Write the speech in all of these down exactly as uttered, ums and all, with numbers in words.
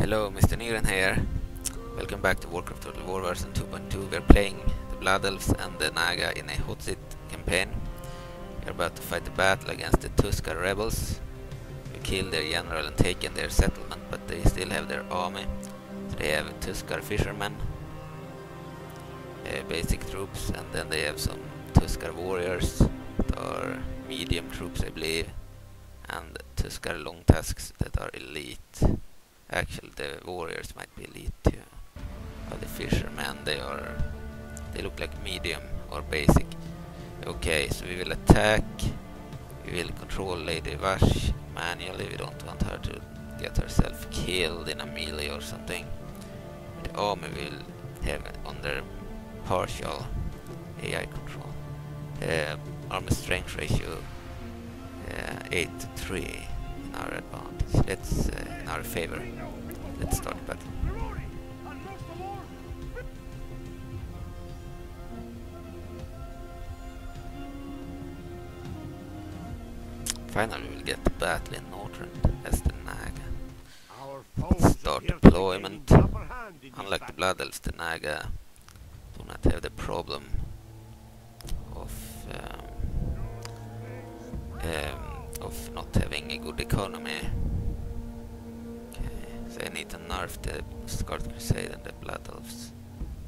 Hello, Mister Niren here. Welcome back to Warcraft Total War version two point two. We're playing the Blood Elves and the Naga in a hot seat campaign. We're about to fight a battle against the Tuskarr rebels. We killed their general and taken their settlement, but they still have their army. So they have Tuskarr fishermen, uh, basic troops, and then they have some Tuskarr warriors that are medium troops, I believe, and Tuskarr long tusks that are elite. Actually, the warriors might be elite too. But the fishermen, they are... they look like medium or basic. Okay, so we will attack. We will control Lady Vashj manually. We don't want her to get herself killed in a melee or something. The army will have under partial A I control. Uh, army strength ratio uh, eight to three. Our advantage. Let's uh, in our favor. Let's start the battle. Finally, we'll get the battle in Northrend as the Naga. Let's start deployment. Unlike the Blood Elves, the Naga do not have the problem of um, um, of not having a good economy. Okay, so I need to nerf the Scarlet Crusade and the Blood Elves,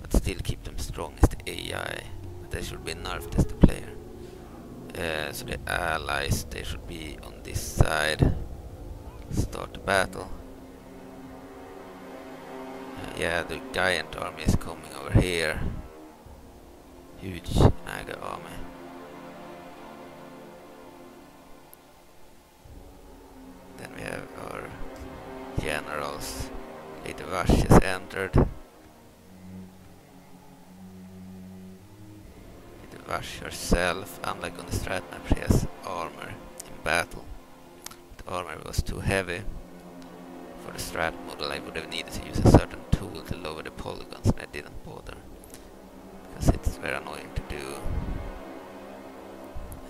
but still keep them strong as the A I. But they should be nerfed as the player. Uh, so the allies, they should be on this side. Start the battle. Uh, yeah, the giant army is coming over here. Huge Naga army. Then we have our generals. Lady Vashj has entered. Lady Vashj herself, unlike on the strat map, she has armor in battle. The armor was too heavy. For the strat model, I would have needed to use a certain tool to lower the polygons, and I didn't bother, because it's very annoying to do.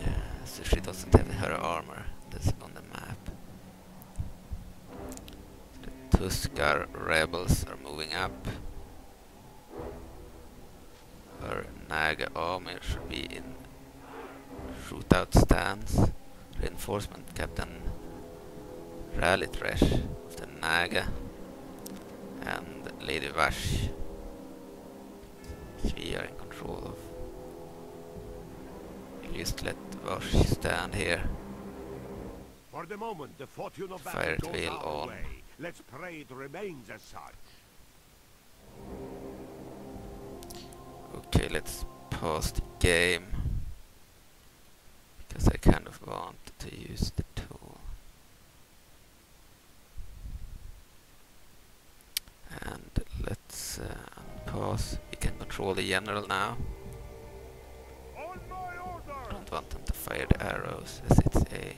Yeah, so she doesn't have her armor. That's on the map. Tuskarr rebels are moving up. Our Naga army should be in shootout stance. Reinforcement Captain Rally Trash of the Naga and Lady Vashj. She are in control of. We'll just let Vashj stand here. For the moment, the fortune of battle goes our way. Let's pray it remains as such. Okay, let's pause the game, because I kind of want to use the tool. And let's uh, unpause. We can control the general now. I don't want them to fire the arrows, as it's a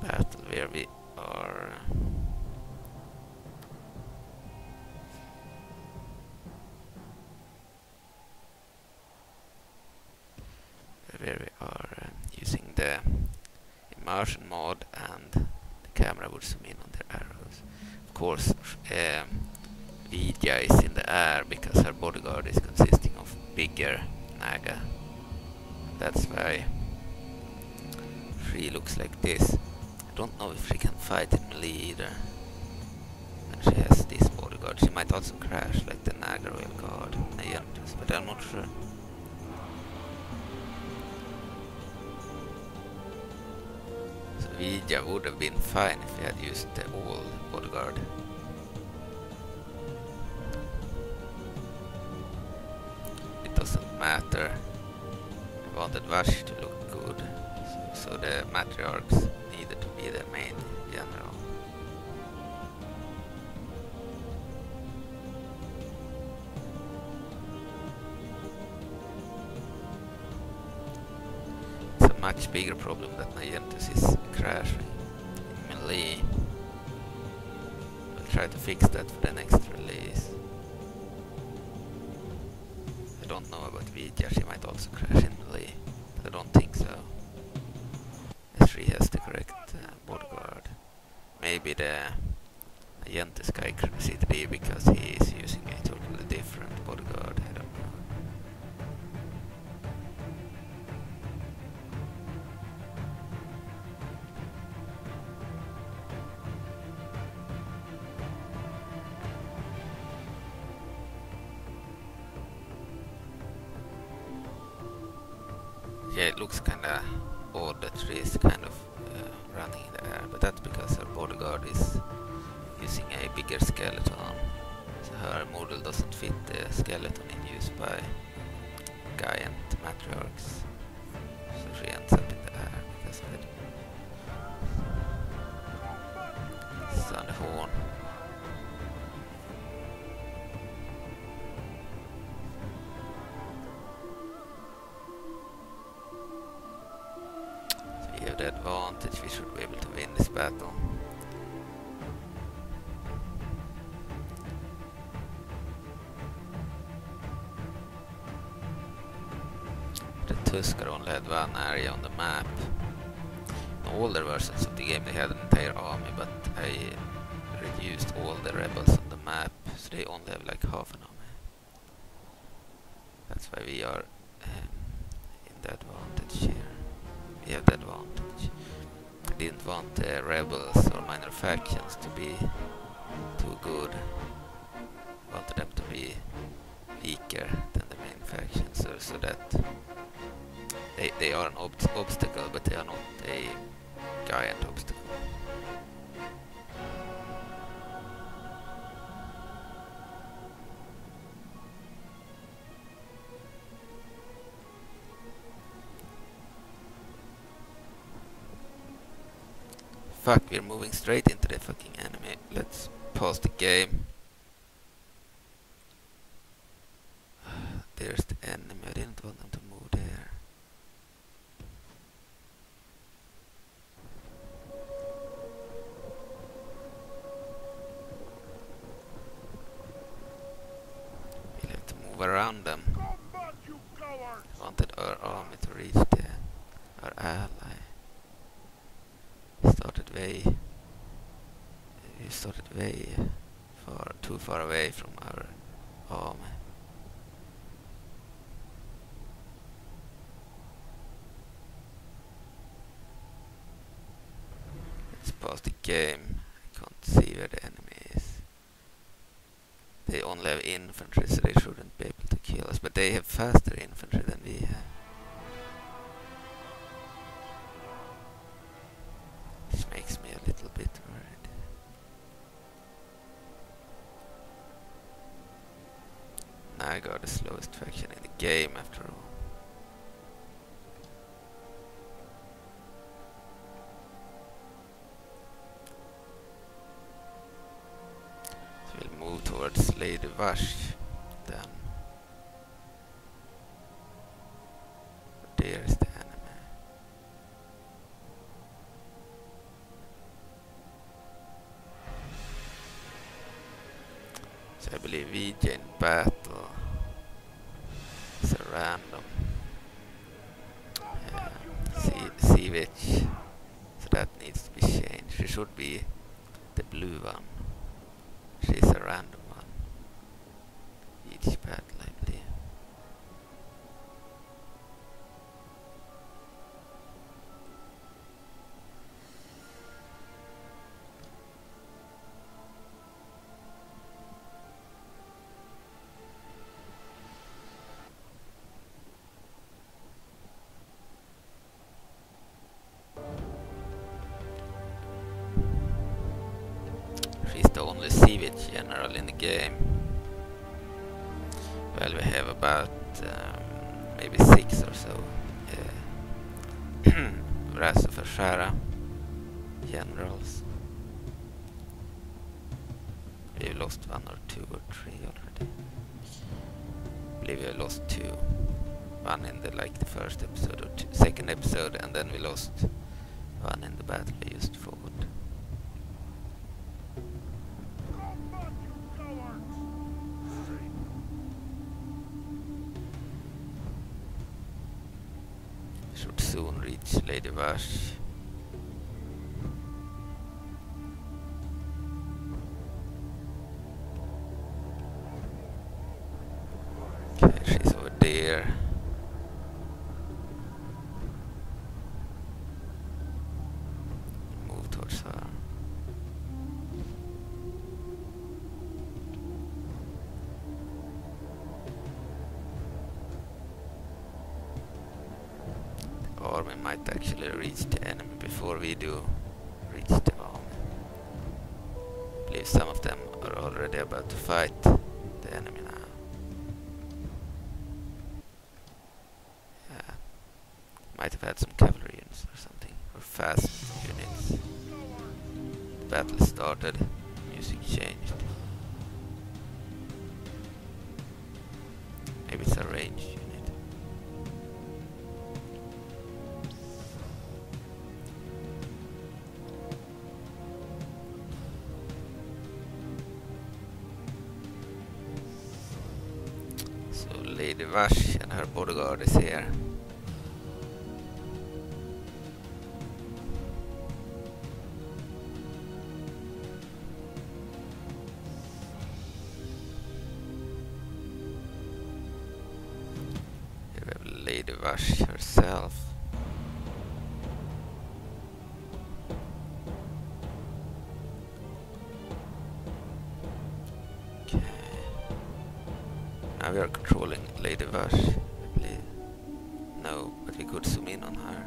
battle where we are where we are uh, using the immersion mod, and the camera would zoom in on the arrows. Of course, um, Vidya is in the air because her bodyguard is consisting of bigger Naga. That's why she looks like this. I don't know if she can fight in melee either. And she has this bodyguard. She might also crash like the Naga Royal Guard, Naj'entus, but I'm not sure. So Vidya would have been fine if we had used the old bodyguard. It doesn't matter. I wanted Vashj to look good, so, so the matriarchs needed to be the main general. It's a much bigger problem that Naj'entus is crashing in melee. We'll try to fix that for the next release. I don't know about Vidya, she might also crash in melee, but I don't think so. She has the correct uh, bodyguard. Maybe the Naj'entus guy could be because he is using a totally different bodyguard. I don't know. Yeah, it looks kinda odd that she is kind of uh, running in the air, but that's because her bodyguard is using a bigger skeleton, so her model doesn't fit the skeleton in use by giant matriarchs, so she ends up in the air because of it. Sound the horn. So we have the advantage, we should be able to win this battle. Tuskarr only had one area on the map. In older versions of the game they had an entire army, but I reduced all the rebels on the map, so they only have like half an army. That's why we are um, in the advantage here. We have the advantage. I didn't want the rebels or minor factions to be too good. I wanted them to be weaker than the main factions, or so that They, they are an ob obstacle, but they are not a giant obstacle. Fuck, we're moving straight into the fucking enemy. Let's pause the game. There's the enemy, I didn't want them to move there. Around them. Combat, you cowards. Wanted our army to reach the, our ally. Started way. We started way far, too far away from our army. Let's pause the game. I can't see where the enemy is. They only have infantry, so they shouldn't be able to kill us, but they have faster infantry than we have. Which makes me a little bit worried. Naga are the slowest faction in the game after all. Move towards Lady Vashj then. There is the enemy. So I believe V J in battle is a random Sievich, uh, so that needs to be changed. She should be the blue one. She's a random one. Each battle, I believe. General in the game. Well, we have about um, maybe six or so. Yeah. Wrath of Azshara generals. We've lost one or two or three already. I believe we lost two. One in the like the first episode or two, second episode, and then we lost one in the battle we used forward. Soon reach Lady Vashj. She's over there. Move towards her. The army might actually reach the enemy before we do reach the army. I believe some of them are already about to fight the enemy now. Might have had some cavalry units or something, or fast units. The battle started, music changed. Maybe it's a ranged unit. So Lady Vashj and her bodyguard is here. Lady Vashj herself. Okay. Now we are controlling Lady Vashj, I believe. No, but we could zoom in on her.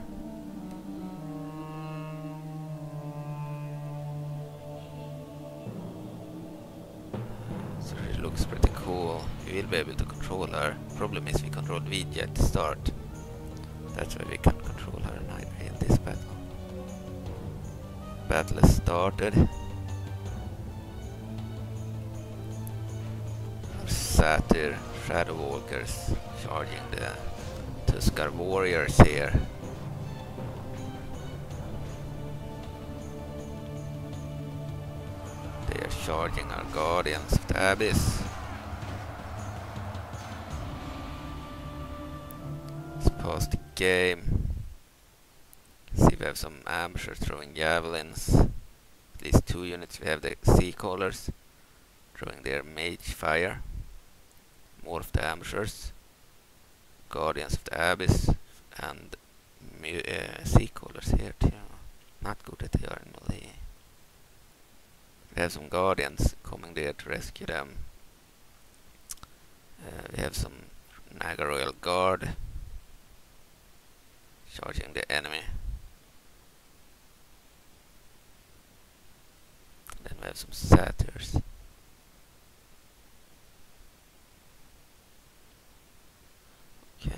So she looks pretty cool. We will be able to control her. Problem is we controlled Vidya at the start. That's why we can't control her neither in this battle. Battle has started. Satyr, Shadow Walkers charging the Tuskarr warriors here. They are charging our Guardians of the Abyss. Pause the game. See, we have some ambushers throwing javelins. At least two units. We have the sea callers throwing their mage fire. More of the ambushers, Guardians of the Abyss, and uh, sea callers here too. Not good that they are in melee. We have some guardians coming there to rescue them. Uh, we have some Naga Royal Guard charging the enemy. Then we have some satyrs. Okay.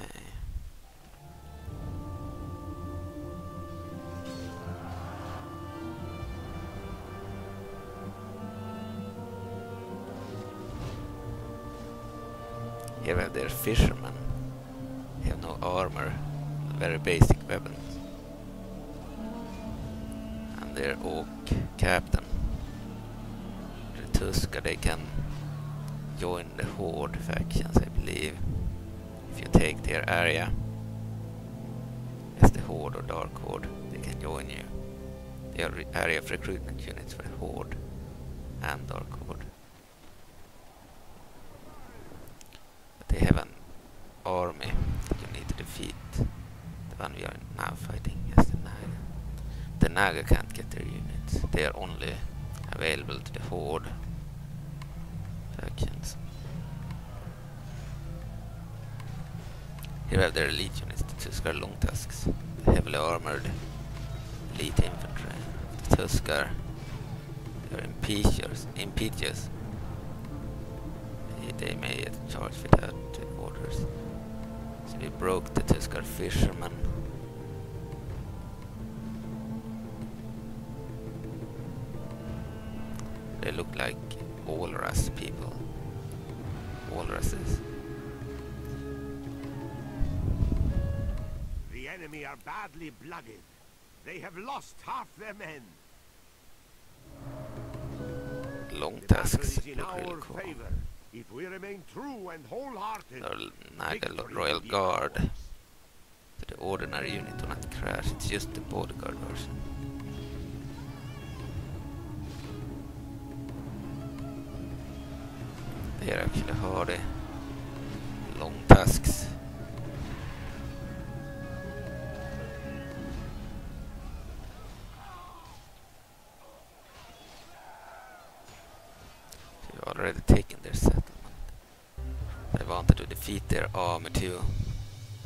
Here we have their fishermen. They have no armor. Very basic weapons, and their orc captain. The Tuskarr, they can join the Horde factions, I believe, if you take their area. As the Horde or Dark Horde, they can join you. They are area of recruitment units for the Horde and Dark Horde. But they have an army that you need to defeat. One we are now fighting against the Naga. The Naga can't get their units. They are only available to the Horde factions. Here we have their elite units, the Tuskarr Long Tusks, the heavily armored elite infantry. The Tuskarr, they are impetuous. impetuous. They may get charged without orders. So we broke the Tuskarr fisherman. They look like walrus people. Walruses. The enemy are badly blooded. They have lost half their men. Long Tusks look really cool. If we remain true and wholehearted, the Naga Royal Guard. But the ordinary unit will not crash, it's just the bodyguard version. They are actually hardy. long tasks. We've already taken their settlement. I wanted to defeat their army too.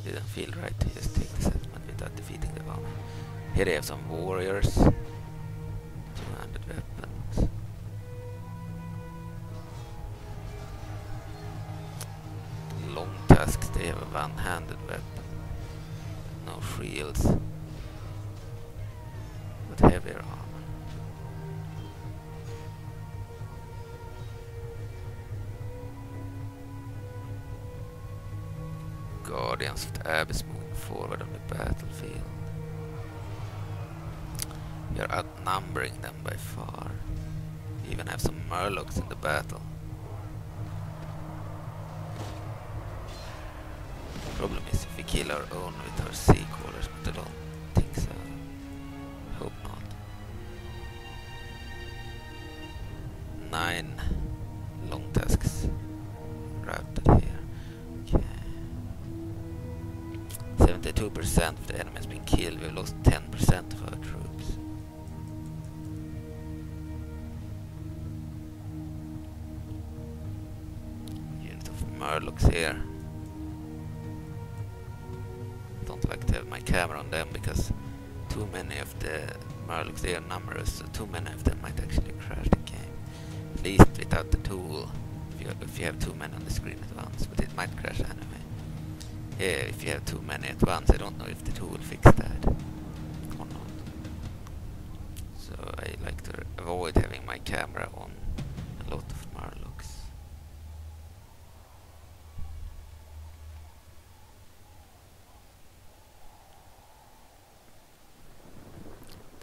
Didn't feel right to just take the settlement without defeating the army. Here they have some warriors. two hundred weapons. Long tasks, they have a one-handed weapon. No shields. But heavier armor. Guardians of the Abyss moving forward on the battlefield. We are outnumbering them by far. We even have some Murlocs in the battle. The problem is if we kill our own with our sea callers, but I don't think so. I hope not. Nine long tasks routed here. Okay. seventy-two percent of the enemy has been killed. We've lost ten percent of our troops. Looks here. Don't like to have my camera on them because too many of the Murlocs, they are numerous, so too many of them might actually crash the game. At least without the tool, if you, if you have too many on the screen at once, but it might crash anyway. Here, if you have too many at once, I don't know if the tool fixed that or not. So I like to avoid having my camera on a lot of Murlocs.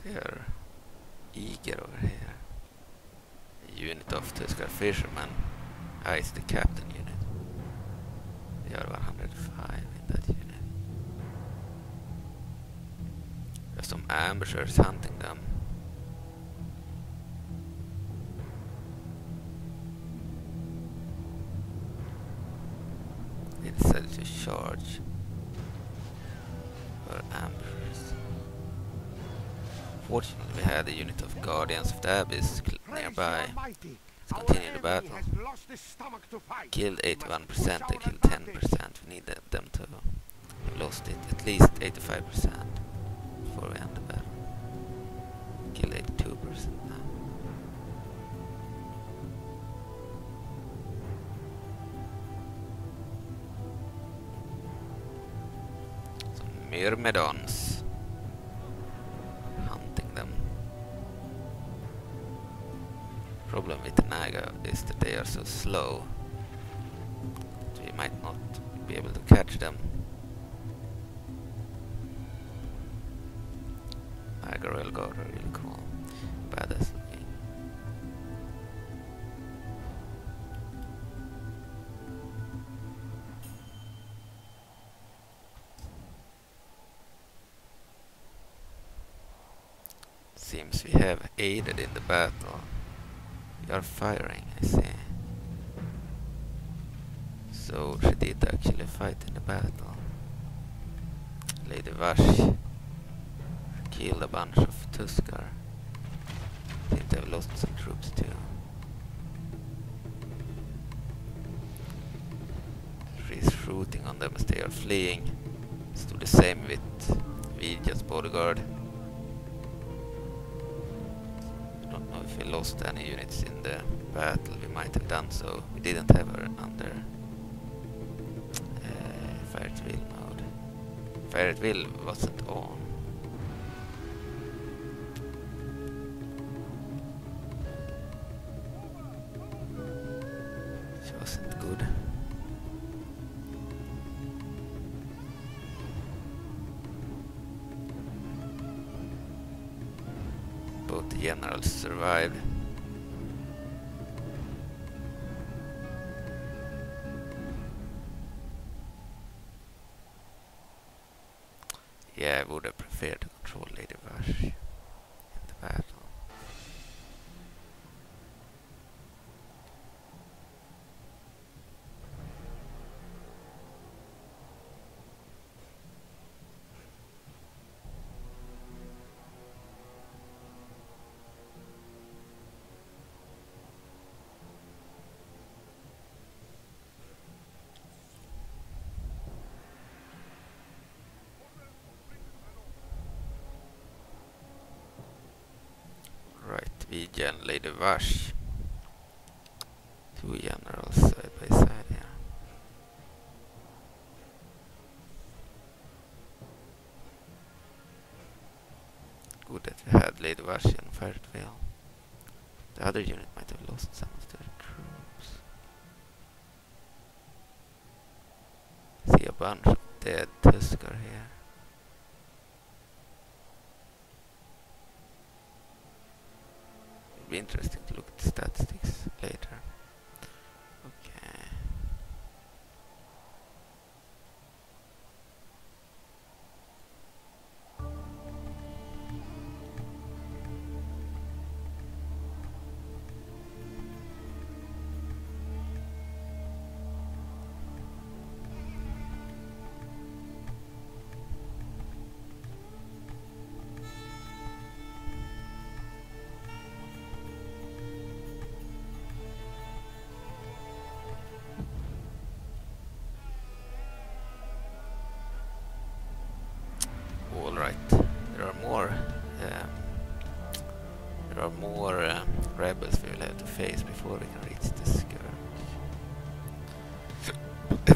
Here, eager over here. A unit of Tuskarr fishermen. Ah, it's the captain unit. There are one hundred five in that unit. There's some ambushers hunting them. They decided to charge. Or ambushers. Fortunately, we had a unit of Guardians of the Abyss nearby. Let's continue the battle. Killed eighty-one percent, they killed ten percent. We need them to have lost it. At least eighty-five percent before we end the battle. Killed eighty-two percent now. Some Myrmidons. The problem with the Naga is that they are so slow that we might not be able to catch them. Naga Royal Guard are really cool. Badass looking. Seems we have aided in the battle. We are firing, I see. So she did actually fight in the battle. Lady Vashj killed a bunch of Tuskarr. I think they've lost some troops too. She's shooting on them as they are fleeing. Let's do the same with Vidya's bodyguard. If we lost any units in the battle, we might have done so. We didn't have her under uh, fire at will mode. Fire at will wasn't on. She wasn't good. Both generals survived. Yeah, I would have preferred to control Lady Vashj in the battle. Vigil, Lady Vashj. Two generals side by side here. Good that we had Lady Vashj and Fairtvale. The other unit might have lost some of their troops. I see a bunch of dead Tuskarr here. It'd be interesting to look at the statistics later. Okay.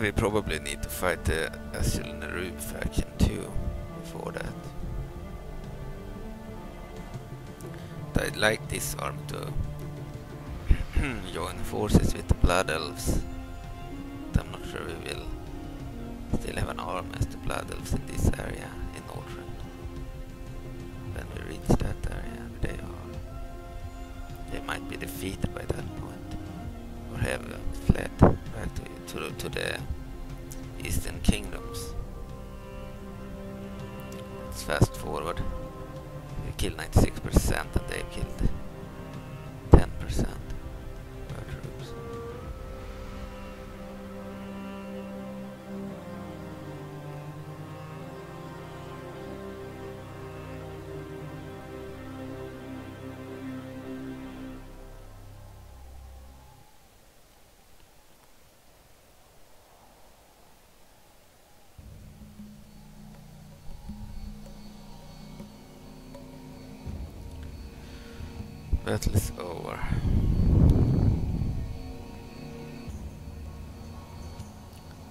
We probably need to fight the Azjol-Nerub faction too before that. But I'd like this arm to join forces with the Blood Elves. But I'm not sure we will still have an arm as the Blood Elves in this area in Northrend. When we reach that area, they are they might be defeated by that point, or have fled back to To, to the Eastern Kingdoms. Let's fast forward. We killed ninety-six percent and they killed ten percent of our troops. Battle is over.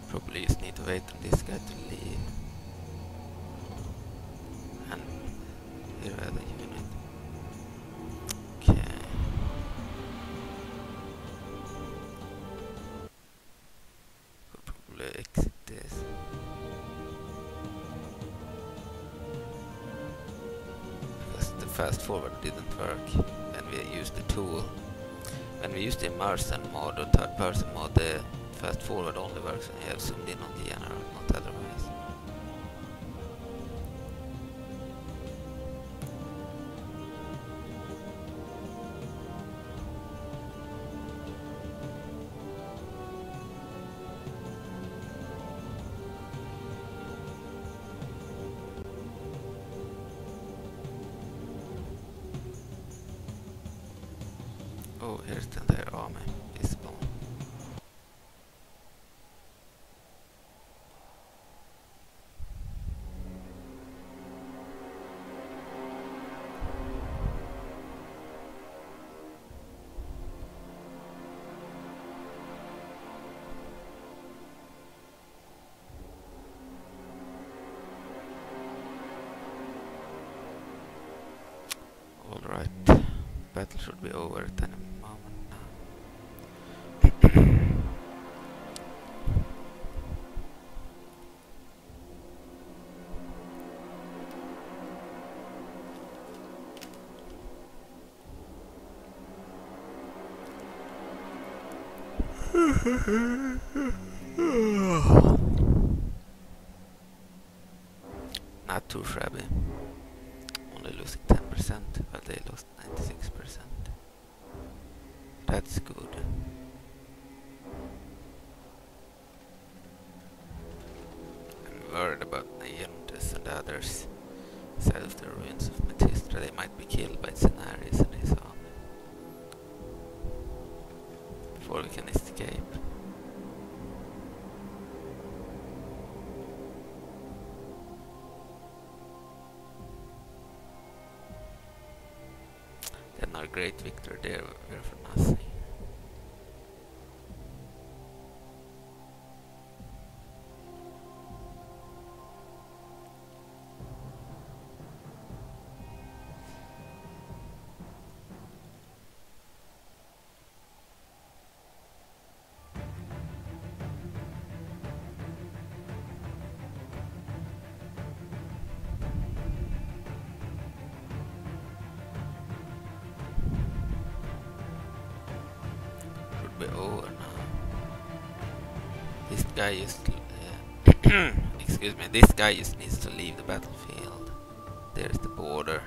Probably just need to wait on this guy to leave. And here are the unit. Okay. Could probably exit this. Because the fast forward didn't work. We used the tool. When we use the immersion mod or third person mod, the fast forward only works when you have zoomed in on the general, not otherwise. Battle should be over at any moment now. Not too shabby. Only losing ten percent, but they lost ninety-six percent. That's good. I'm worried about Naj'entus and others. Side of the ruins of Metistra, they might be killed by Cenarius and his army before we can escape. great victory there were for nothing. Just, uh, excuse me, this guy just needs to leave the battlefield. There's the border.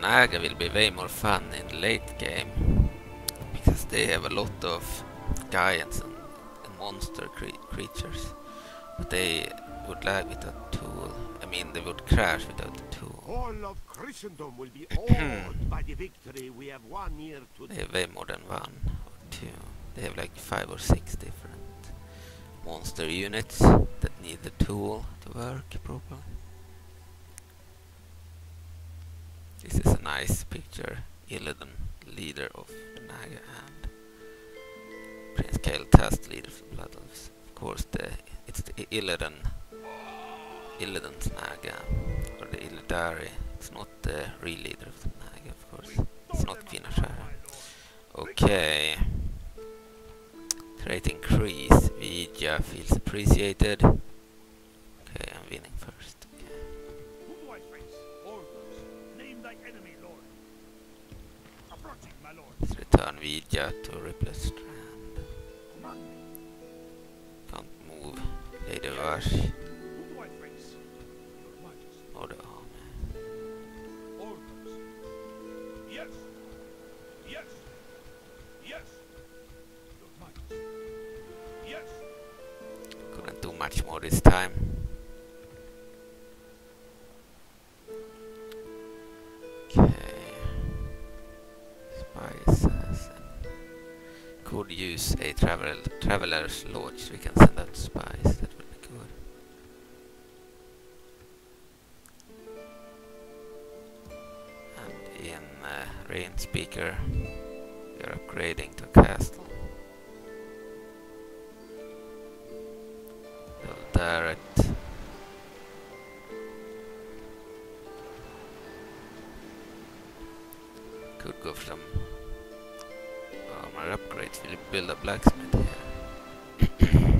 Naga will be way more fun in the late game because they have a lot of giants and, and monster cre creatures, but they would lag without a tool. I mean, they would crash without a tool. All of Christendom will be awed by the victory we have won here today. They have way more than one or two. They have like five or six different monster units that need the tool to work properly. This is a nice picture. Illidan, leader of the Naga, and Prince Kael'Thas, leader of the Blood Elves. Of course, the, it's the Illidan, Illidan's Naga, or the Illidari. It's not the real leader of the Naga, of course. It's not Queen Azshara. Okay. Creating crease. Vidya feels appreciated. Okay, I'm winning first. Turn Vidya to replace Strand. Can't move Lady Vashj. Or the army. Yes. Yes. Yes. Yes. Couldn't do much more this time. Could use a travel traveler's lodge. We can send out spies. That would be good. And in uh, Rain Speaker, we are upgrading to castle. The turret. Could go from. Our upgrades will build a blacksmith here.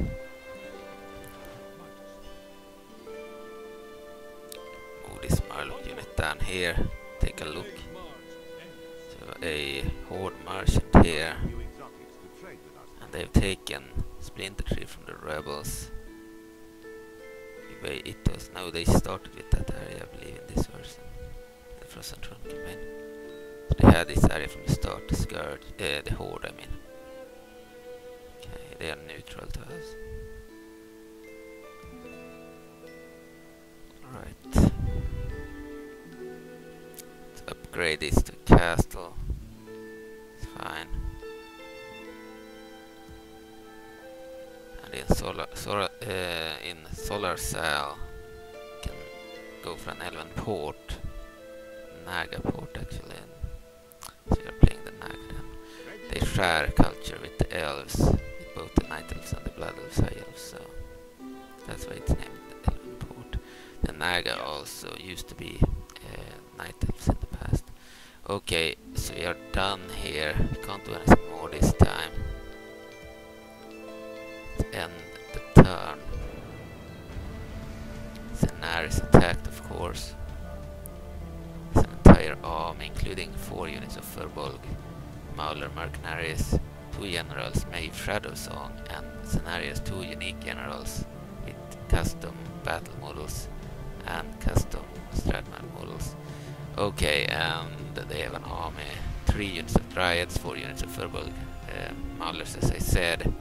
Move this Marlock unit down here. Take a look. So a Horde merchant here, and they've taken Splinter Tree from the rebels. Anyway, it was now they started with that area, I believe, in this version, the Frozen Throne campaign. They had this area from the start, the Scourge, uh, the Horde, I mean. Okay, they are neutral to us. Alright. Let's upgrade this to castle. It's fine. And in solar, solar, uh, in solar cell, you can go for an elven port. Naga port, actually. So we are playing the Naga. They share culture with the elves, with both the Night Elves and the Blood Elves, High Elves, so that's why it's named the Elven Port. The Naga also used to be uh, Night Elves in the past. Okay, so we are done here. We can't do anything more this time. Let's end the turn. Cenarius attacked, of course. Arm, including four units of Furbolg, Mauler mercenaries, two generals, Maiev Shadowsong, and Cenarius, two unique generals with custom battle models and custom Stradman models. Okay, and they have an army, three units of Dryads, four units of Furbolg, uh, Maulers as I said,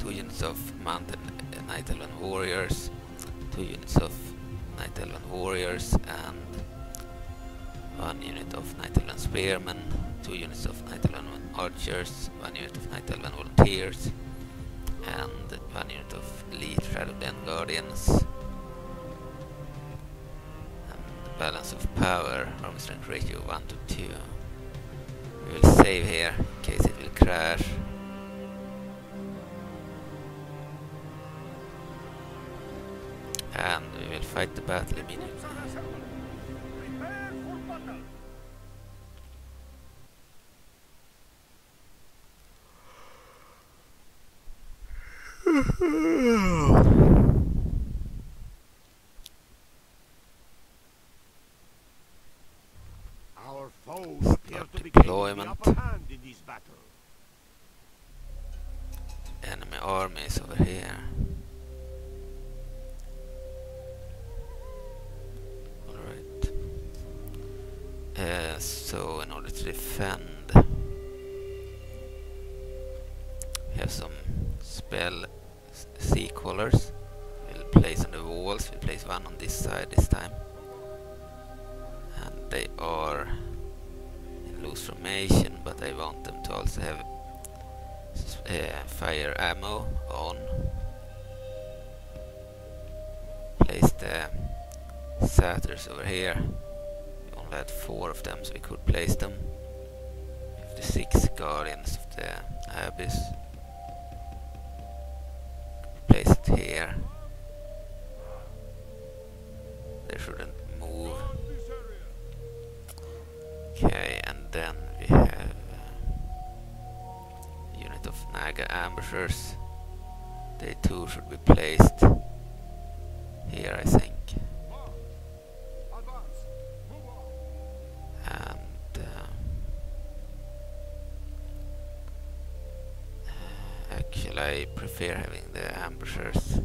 two units of Mounted uh, Night Elven warriors, two units of Night Elven Warriors and one unit of Night Elven Spearmen, two units of Night Elven Archers, one unit of Night Elven Volunteers, and one unit of Elite Shadowland Guardians. And the balance of power, army strength ratio one to two. We will save here in case it will crash. And we will fight the battle immediately. Our foes appear to be getting the upper hand in this battle. Enemy army is over here. Alright. Uh, so in order to defend, we have some spell sea colors. We'll place on the walls. We'll place one on this side this time, and they are in loose formation, but I want them to also have uh, fire ammo on. Place the satyrs over here. We only had four of them, so we could place them. We have the six guardians of the abyss placed here. They shouldn't move. Okay, and then we have a unit of Naga ambushers. They too should be placed here, I think. And uh, actually I prefer having the ambushers.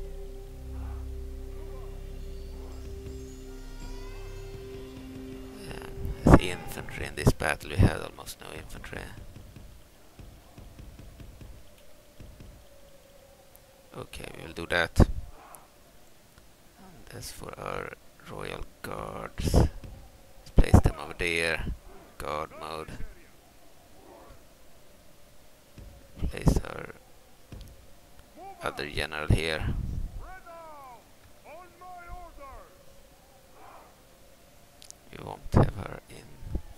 Um, as infantry in this battle, we had almost no infantry. Okay, we will do that. And as for our royal guards, let's place them over there. Guard mode. Place our other general here. We won't have her in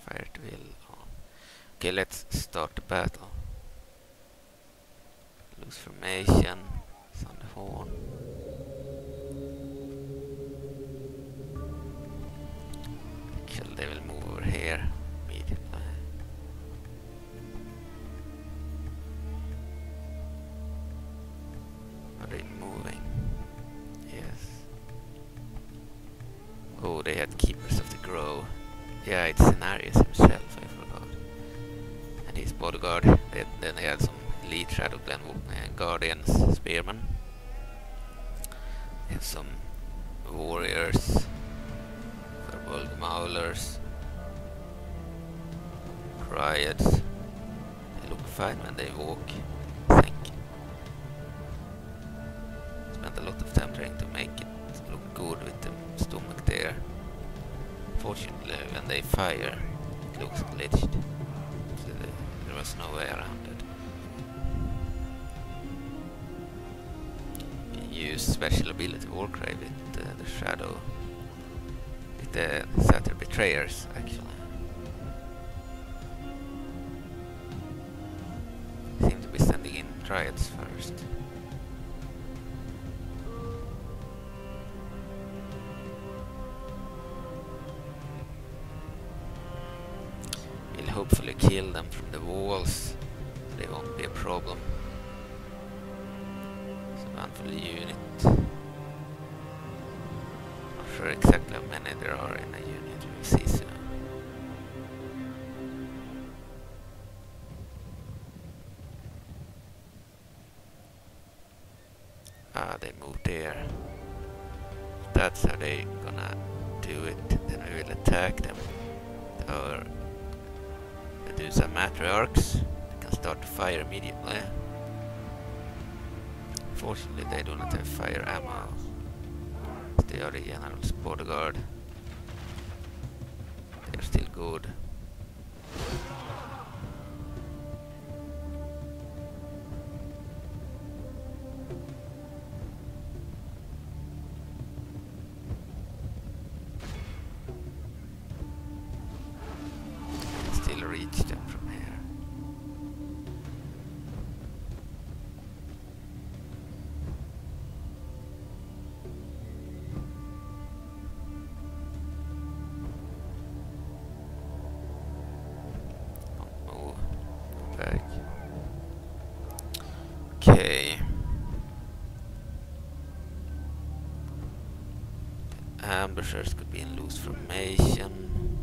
fire to will on. Okay, let's start the battle. Loose formation, it's on the horn. Actually, they will move over here immediately. Are they moving? Yes. Oh, they had Keepers of the Grove. Yeah, it's Cenarius himself, I forgot. And his bodyguard. They had, then they had some elite Shadow Clan uh, Guardians, Spearmen. They have some Warriors, Firbolg Maulers, Riots. They look fine when they walk. A lot of time trying to make it look good with the stomach there. Fortunately, when they fire, it looks glitched. So there was no way around it. You can use special ability Warcry with uh, the shadow, with the Satyr Betrayers, actually. Seem to be sending in triads first. Hopefully kill them from the walls, so they won't be a problem. So one for the unit. Not sure exactly how many there are in a unit, we'll see soon. Ah, they moved there. If that's how they gonna do it, then we will attack them. Or do some matriarchs. They can start to fire immediately. Fortunately, they do not have fire ammo. the original's bodyguard. They're still good. Ambushers could be in loose formation.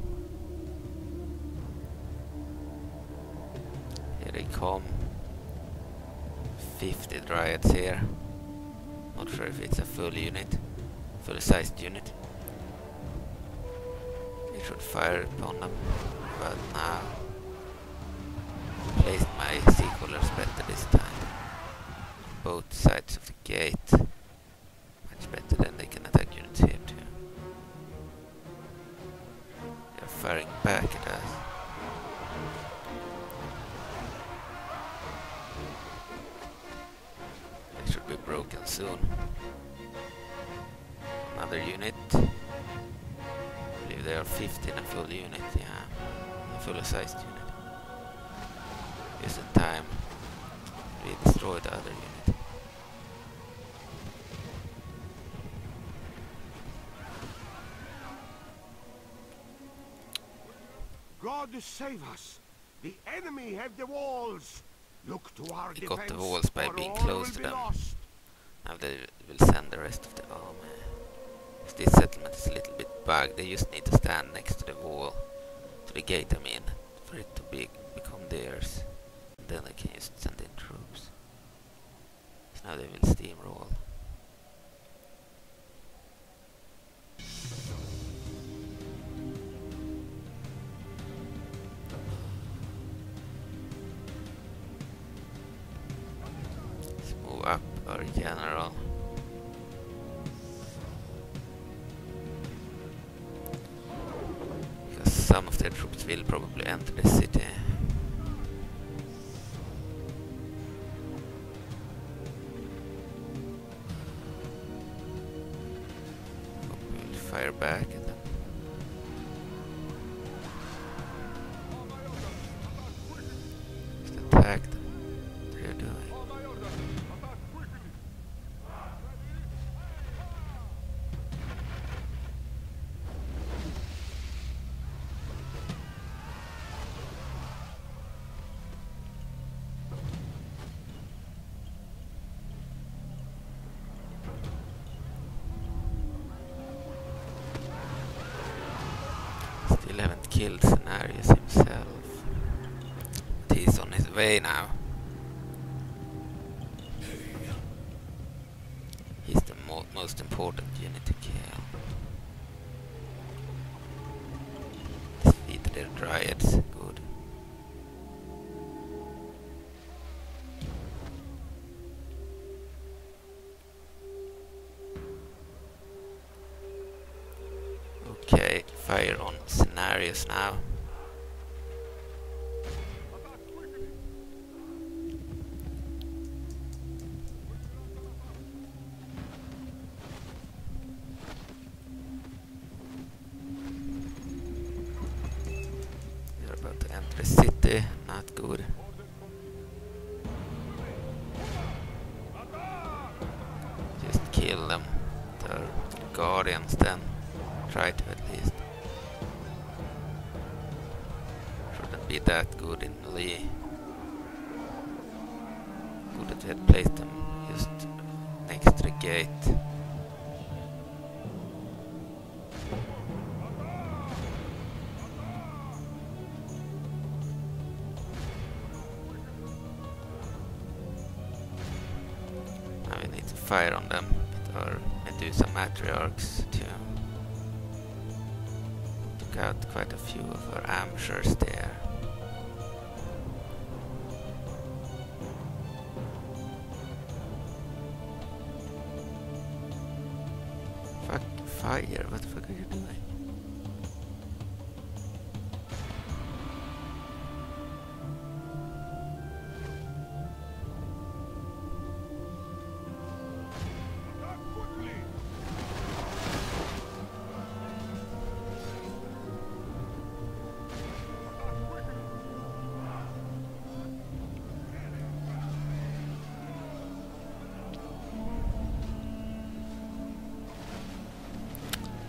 Here they come. fifty dryads here. Not sure if it's a full unit, full sized unit. They should fire upon them, but now I placed my sea colors better this time. On both sides of the gate. Much better than they can attack units here. Firing back at us. They should be broken soon. Another unit. I believe they are fifteen a full unit, yeah. A full sized unit. Just in time. We destroy the other unit. God save us! The enemy have the walls! Look to our defense. They got the walls by being close to them. Lost. Now they will send the rest of the army. This settlement is a little bit bugged. They just need to stand next to the wall, to the gate I mean, for it to be, become theirs. And then they can just send in troops. So now they will steamroll. Up our general. Because some of their troops will probably enter the city. We'll fire back at them. Just attack them. What are you doing? Killed Cenarius himself. But he's on his way now. He's the mo most important unit to kill. Defeat their dryads. Good. Okay, fire on Cenarius now. They're about to enter the city, not good. Just kill them, the guardians then. Try to at least. Shouldn't be that good in melee. Good that we had placed them just next to the gate. Now we need to fire on them with our Medusa matriarchs too. Out quite a few of our ambushers there. Fuck right here. What the fuck are you doing?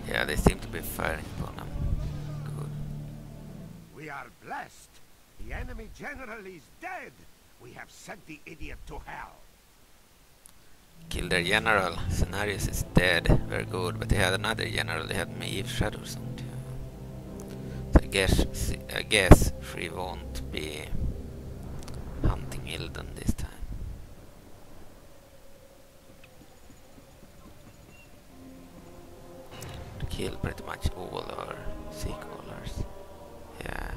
Yeah, they seem to be firing upon them. Good. We are blessed. The enemy general is dead. We have sent the idiot to hell. Kill their general. Cenarius is dead. Very good. But they had another general. They had Maiev Shadowsong too. So I guess, I guess she won't be hunting Illidan this time. Kill pretty much all our sea callers. Yeah.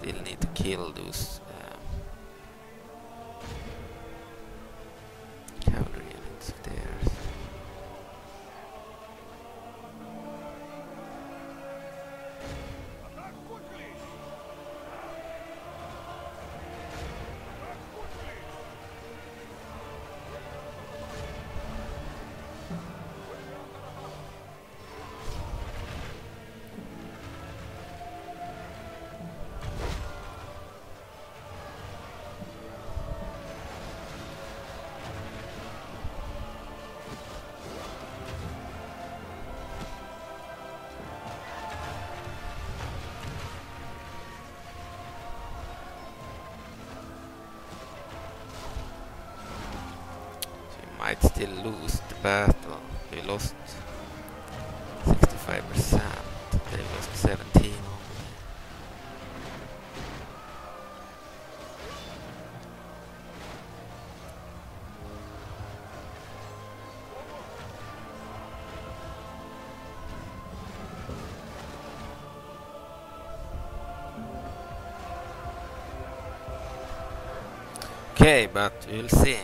Still need to kill those um, cavalry units of theirs. Might still lose the battle. We lost sixty-five percent. They lost seventeen. Okay, but we'll see.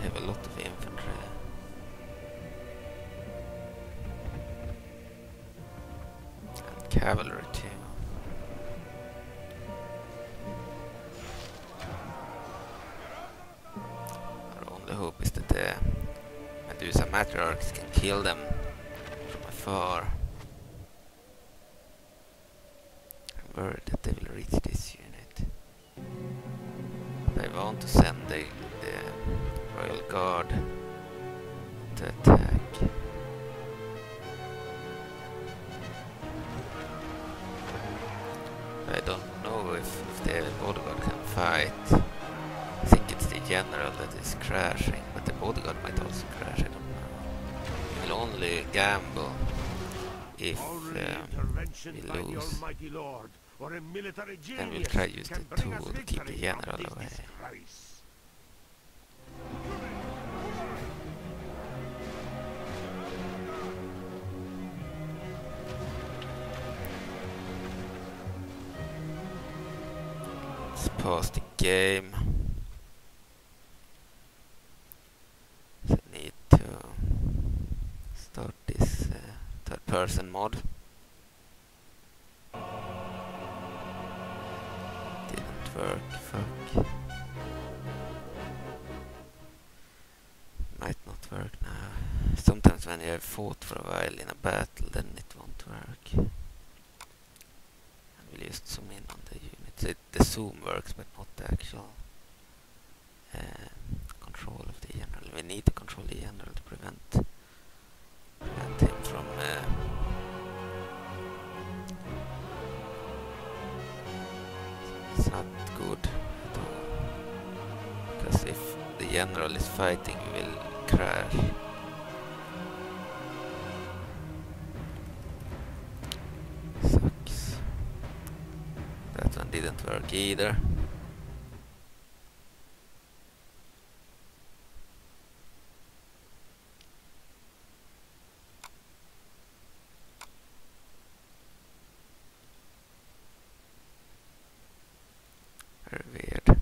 I have a lot of infantry. And cavalry too. Our only hope is that the Medusa Matriarchs can kill them from afar. I'm worried that they will reach this unit. But I want to send the Royal Guard to attack. I don't know if, if the bodyguard can fight. I think it's the general that is crashing, but the bodyguard might also crash, I don't know. We'll only gamble if um, we lose. Then we'll try to use the tool to keep the general away. Pause the game. So I need to start this uh, third person mod. Didn't work, fuck. Might not work now. Sometimes when you have fought for a while in a battle, then it won't work. And we'll just zoom in on the units. It, the zoom works, but not the actual uh, control of the general. We need to control the general to prevent, prevent him from uh, it's not good at all, because if the general is fighting, we will crash. Didn't work either. Very weird.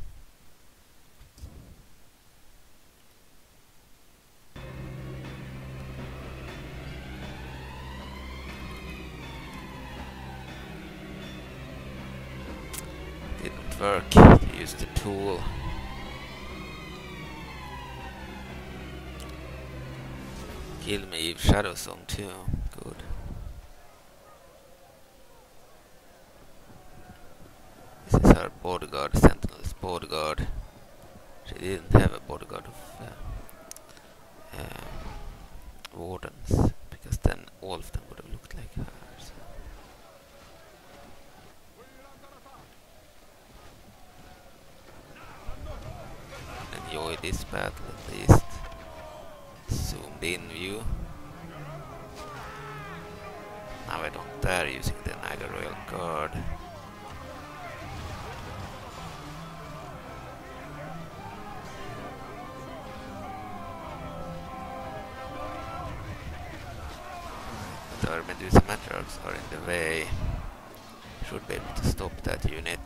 work to use the tool. Kill Maiev Shadowsong too. Good. This is her bodyguard, Sentinel's bodyguard. She didn't have a bodyguard of uh, uh, wardens, because then all of them would have looked like her. So. Enjoy this battle at least. Zoomed in view. Now I don't dare using the Naga Royal Guard. The Our Medusa Matriarchs are in the way. Should be able to stop that unit.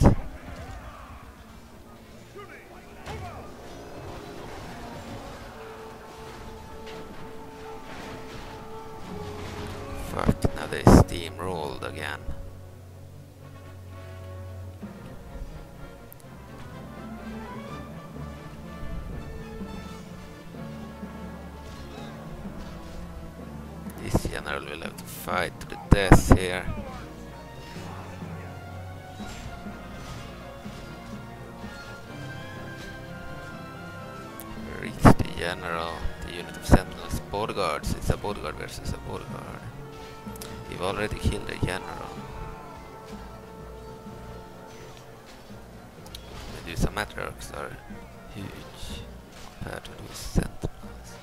Fuck, now they steamrolled again. This general will have to fight to the death here. Reach the general, the unit of sentinels, bodyguards. It's a bodyguard versus a bodyguard. We've already killed the general. Medusa Matriarchs are huge compared to those sentinels.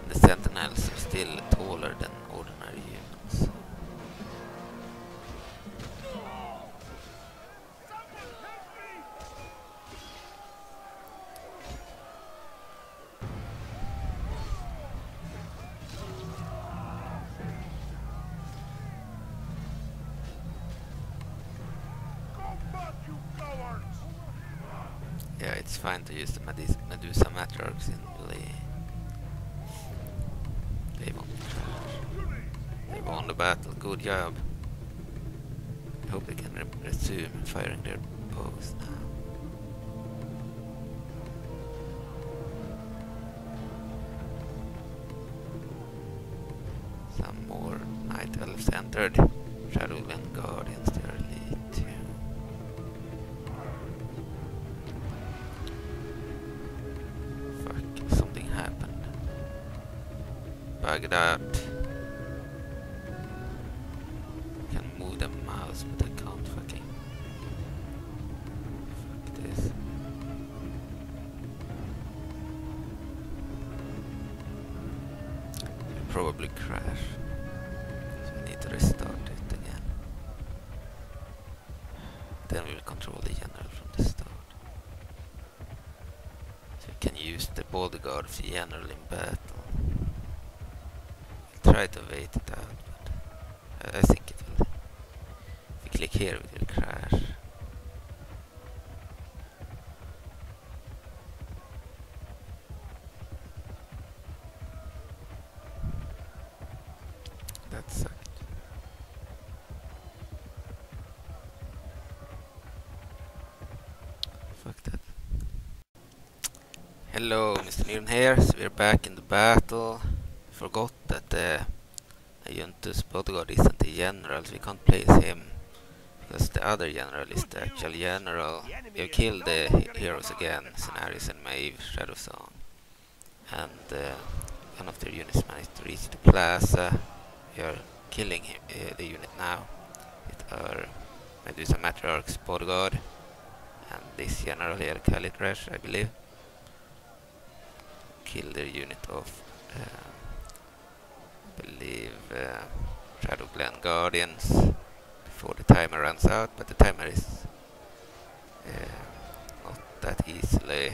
And the sentinels are still taller than ordinary humans. Fine to use the Medusa, Medusa Matriarchs in melee. They won the charge. They won the battle. Good job. I hope they can re resume firing their bows now. Some more Night Elves entered. Shadowland Guardians, their elite. It up. I can move the mouse, but I can't fucking. Fuck this. It'll probably crash. So we need to restart it again. Then we will control the general from the start. So we can use the bodyguard of the general in battle. Try to wait it out, but I think it will. If we click here, it will crash. That sucked. Fuck that. Hello, Mister Niren here. So we're back in the battle. Forgot that the Naj'entus bodyguard isn't the general, so we can't place him because the other general is the actual general. We've killed the he heroes again, Cenarius and Maiev Shadowsong, and uh, one of their units managed to reach the plaza. We are killing him, uh, the unit now with our Medusa Matriarch's bodyguard and this general here, Kael'Thas, I believe. Kill their unit of uh, I believe uh, Shadowland Guardians before the timer runs out, but the timer is uh, not that easily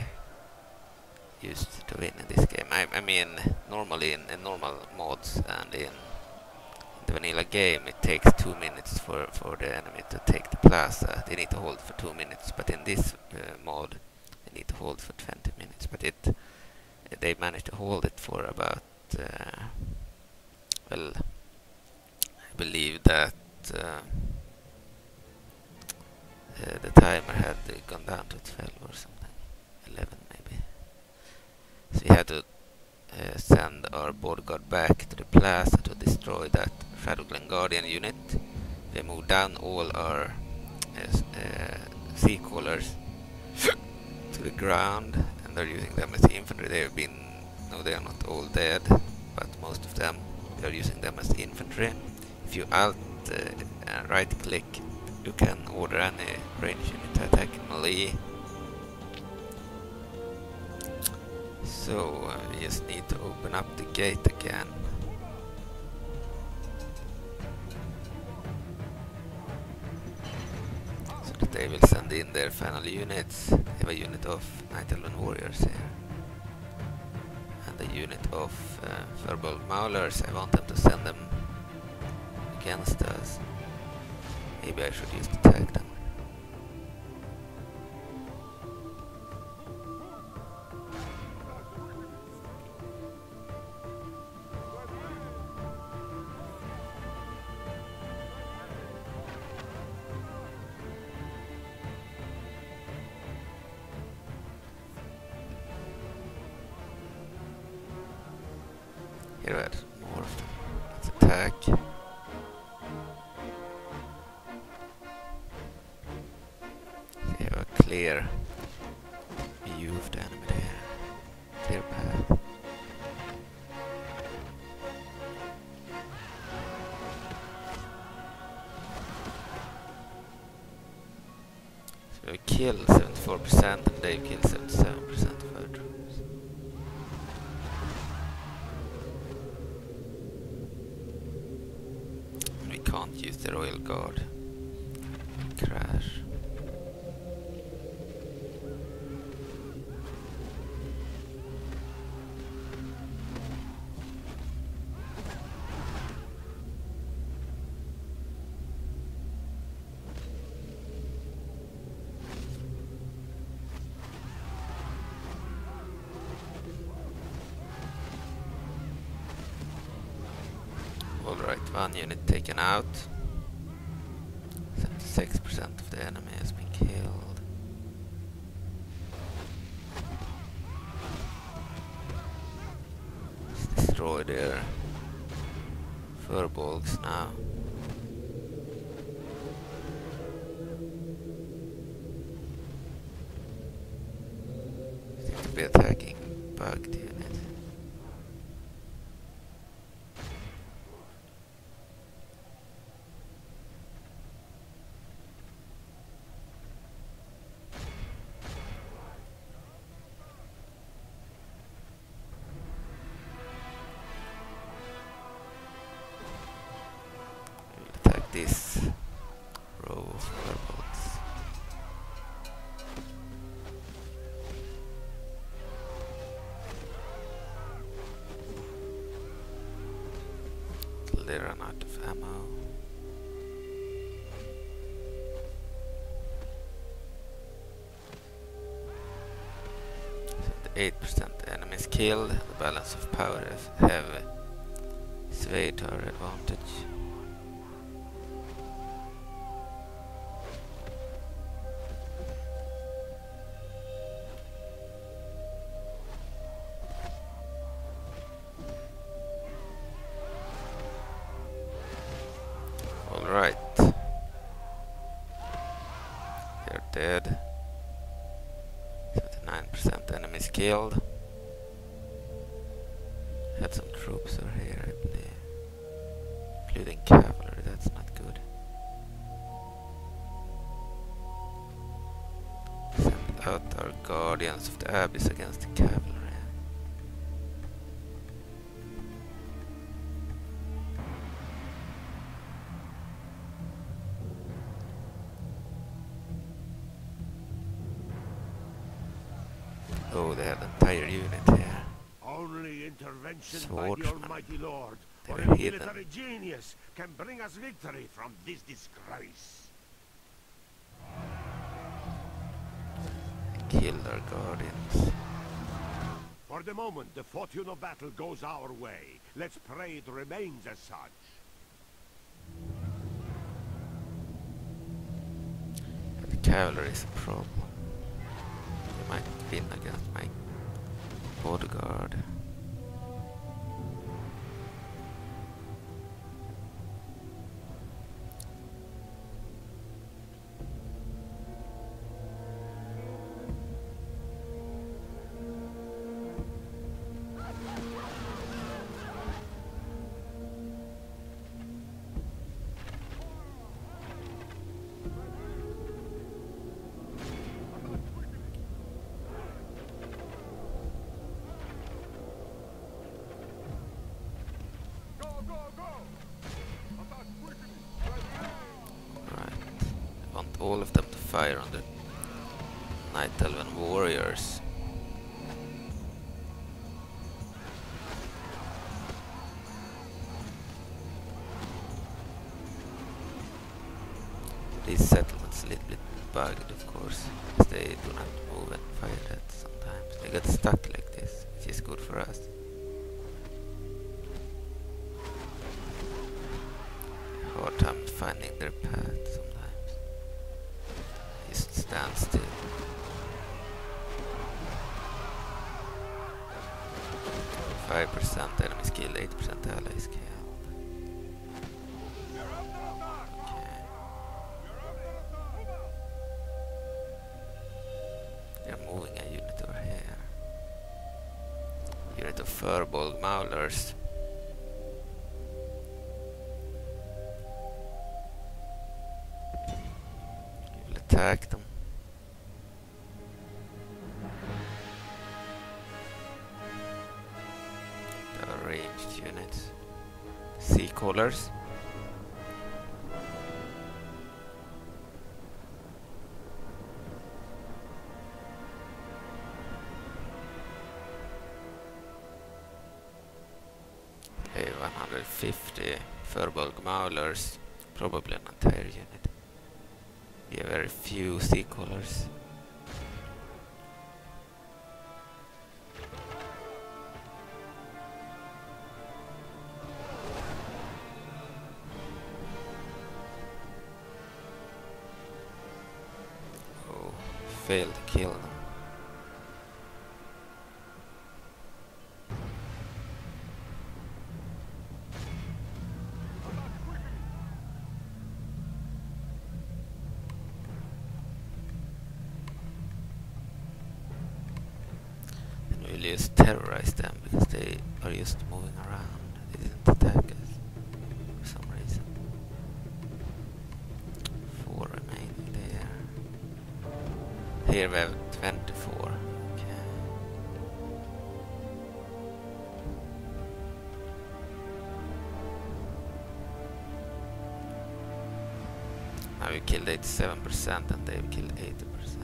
used to win in this game. I, I mean, normally in, in normal mods and in, in the vanilla game, it takes two minutes for, for the enemy to take the plaza. They need to hold for two minutes, but in this uh, mod, they need to hold for twenty minutes. But it they managed to hold it for about. Uh, Well, I believe that uh, uh, the timer had gone down to twelve or something, eleven maybe. So we had to uh, send our board guard back to the plaza to destroy that Shadow Glen Guardian unit. We moved down all our uh, uh, sea callers to the ground, and they're using them as the infantry. They have been, no, they are not all dead, but most of them, they are using them as the infantry. If you alt uh, and right click, you can order any range unit to attack melee. So uh, we just need to open up the gate again. So that they will send in their final units. They have a unit of Night Elven warriors here. And a unit of uh, Firbolg Maulers. I want them to send them against us. Maybe I should use the tag them. Here we had more of them. Let's attack. Clear view of the enemy there. Clear path. So we kill seventy-four percent and they kill seventy-seven percent of our troops. We can't use the Royal Guard. Crash. Alright, one unit taken out. seventy-six percent of the enemy has been killed. Let's destroy their Firbolgs now. Seem to be attacking bugged units. This row of Firbolgs. Till they run out of ammo. eight percent enemies killed. The balance of power have swayed to our advantage. Right. They're dead. seventy-nine percent enemies killed. Had some troops over here, I believe. Including cavalry, that's not good. Send out our guardians of the abyss against the cavalry. Oh, they have an entire unit here. Only intervention Swordsman. By the Almighty Lord, they or a military genius can bring us victory from this disgrace. They killed our guardians. For the moment, the fortune of battle goes our way. Let's pray it remains as such. cavalry is a problem. They might win against my bodyguard. All of them to fire on the Night Elven warriors. These settlements are a little bit bugged, of course, because they do not move and fire that sometimes. They get stuck like this, which is good for us. Hard time finding their path sometimes. Stand still. Five percent enemies killed, eight percent allies killed. Okay. They're moving a unit over here. Unit of Firbolg Maulers. You'll attack them. Colors. Hey, one hundred fifty Firbolg Maulers, probably an entire unit. We have very few sea colors. Failed to kill them. And we'll just terrorize them because they are just moving around. They didn't attack us for some reason. Four remaining there. Here we have twenty-four. Okay. Now we killed eighty-seven percent and they've killed eighty percent.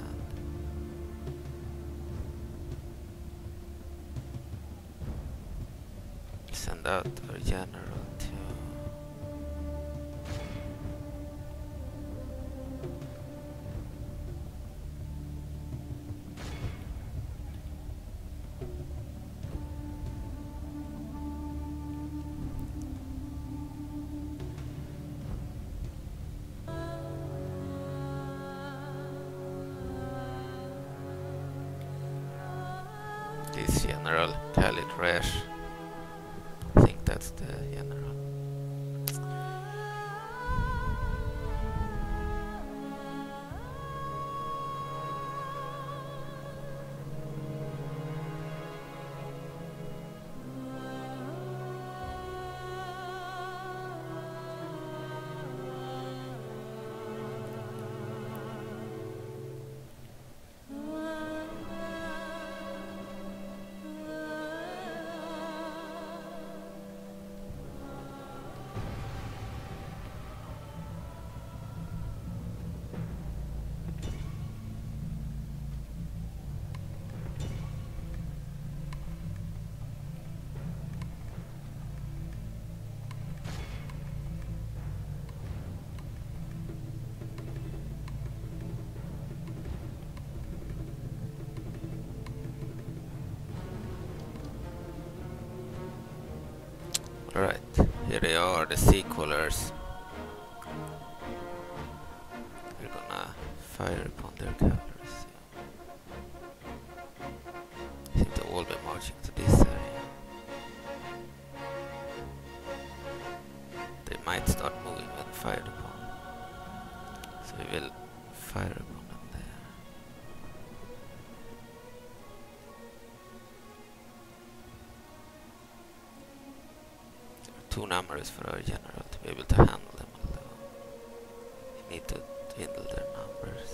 Send out our general. This general, Khalid Resh. I think that's the general. Right, here they are, the Sea Callers. We're gonna fire upon their cavalry. I think they'll all be marching to this area. They might start moving when fired upon. So we will fire upon them there. There are too numerous for our general to be able to handle them, although we need to dwindle their numbers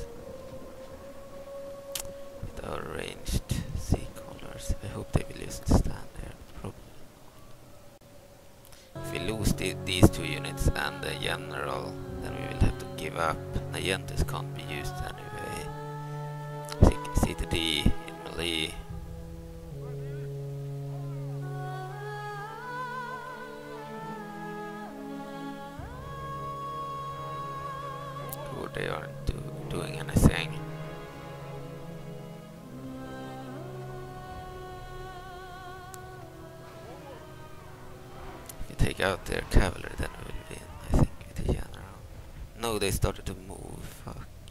with our ranged sea colors. I hope they will just stand there, probably. If we lose the, these two units and the general, then we will have to give up. Naj'entus can't be used anyway. So you can see the D in melee. They aren't do doing anything. If you take out their cavalry, then we will win, I think, with the general. No, they started to move. Fuck.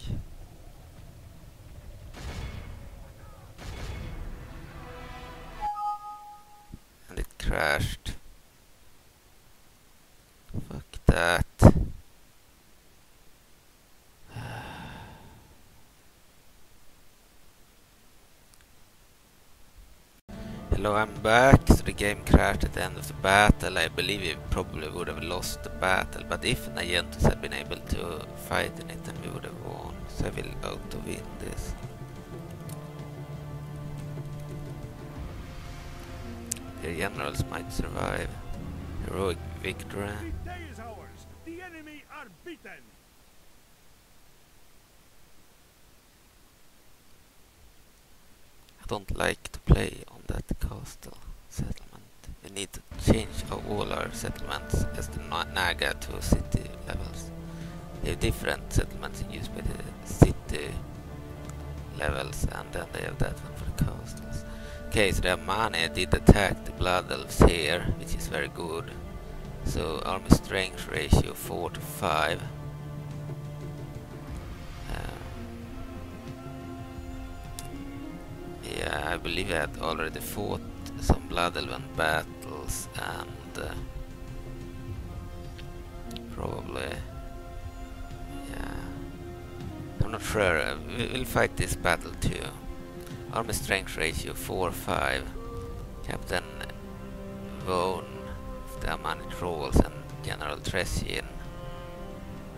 And it crashed. Fuck that. Hello, I'm back. So the game crashed at the end of the battle. I believe we probably would have lost the battle, but if Naj'entus had been able to fight in it, then we would have won. So I will auto-win this. Their generals might survive. Heroic victory. The day is ours. The enemy are beaten. I don't like to play on that coastal settlement. We need to change all our settlements as the Naga to city levels. They have different settlements in use by the city levels, and then they have that one for the coastals. Okay, so the Amani did attack the Blood Elves here, which is very good. So army strength ratio four to five. Yeah, I believe I had already fought some Blood Elven battles, and uh, probably, yeah, I'm not sure. Uh, we will fight this battle too. Army strength ratio four five. Captain Vaughn of the Amani Trolls and General Tresian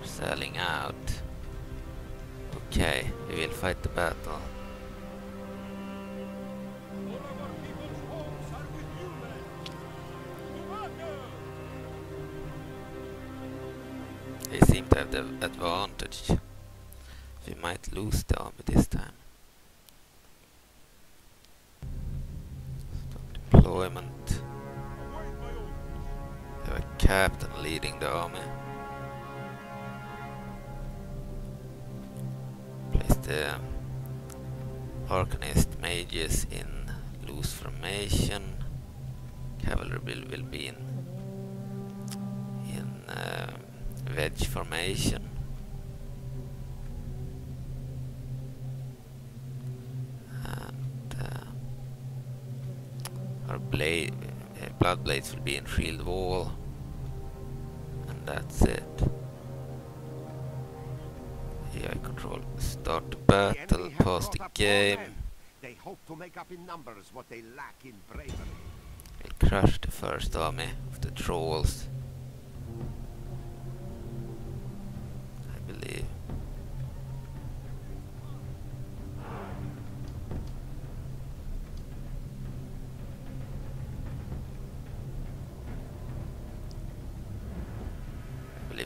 are selling out. Okay, we will fight the battle. They seem to have the advantage. We might lose the army this time. Stop deployment. They have a captain leading the army. Place the Arcanist mages in loose formation. Cavalry will, will be in in uh, wedge formation, and uh, our blade, uh, blood blades will be in shield wall, and that's it. A I control. Start the battle. Pause the game. They hope to make up in numbers what they lack in bravery. We'll crush the first army of the trolls.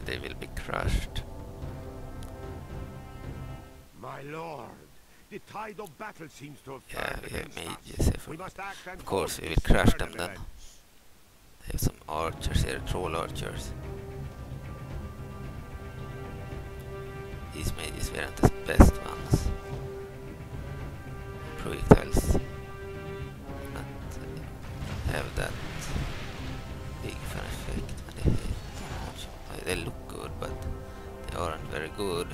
They will be crushed. My lord, the tide of battle seems to have. Yeah, we have mages. We must act, and of course we will crush them then. They have some archers here, troll archers. These mages weren't the best ones. Projectiles not have that big fun effect. They look good, but they aren't very good.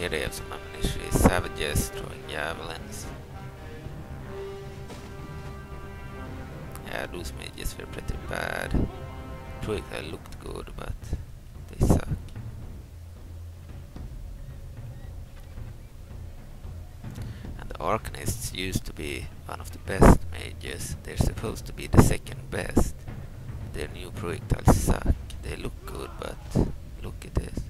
Heroes, Amani, Savages, throwing javelins. Yeah, those mages were pretty bad. True, they looked good, but they suck. And the Arcanists used to be one of the best mages. They're supposed to be the second best. Their new projectiles suck. They look good, but look at this.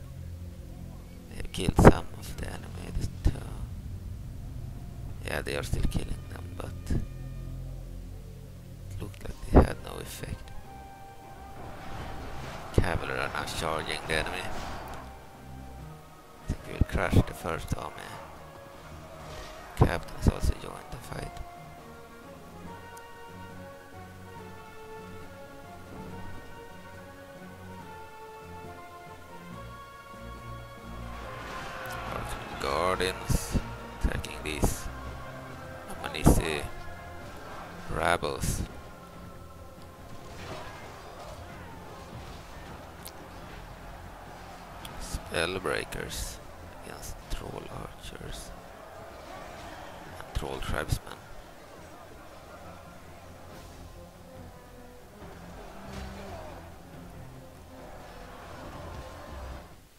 They have killed some of the animated town. Yeah, they are still killing them, but it looked like they had no effect. Cavalry are now charging the enemy. I think we will crush the first army. Captains also joined the fight. Guardians attacking these Amanisi rebels. Spellbreakers against troll archers and troll tribesmen.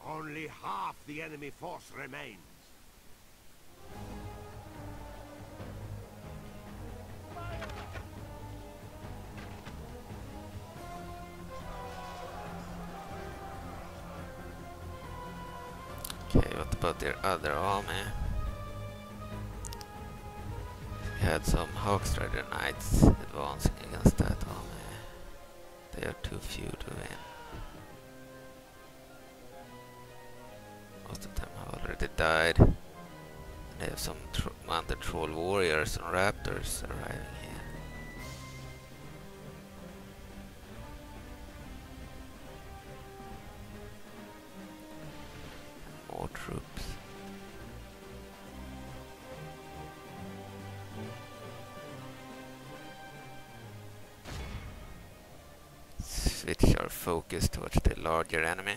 Only half the enemy force remains. Okay, what about their other army? We had some Hawkstrider knights advancing against that army. They are too few to win. Most of them have already died. And they have some tro mounted troll warriors and raptors arriving here. And more troops. Switch our focus towards the larger enemy.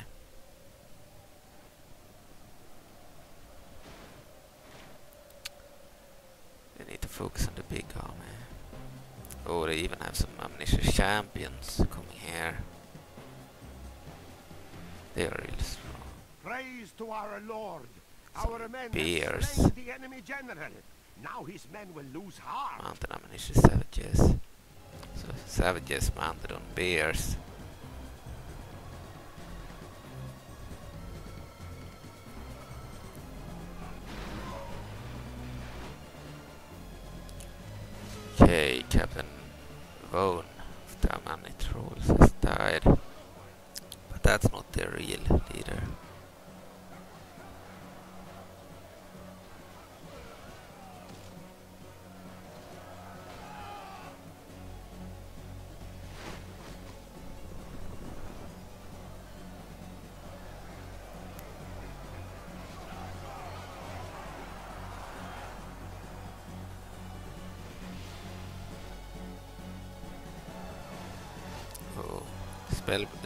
Focus on the big army. Oh, they even have some ammunition champions coming here. They are really strong. Praise to our Lord. Some our men have slain the enemy general. Now his men will lose heart. Mounted ammunition savages. So savages mounted on bears. Okay, Captain Vaughn of the Amani Trolls has died, but that's not their real leader.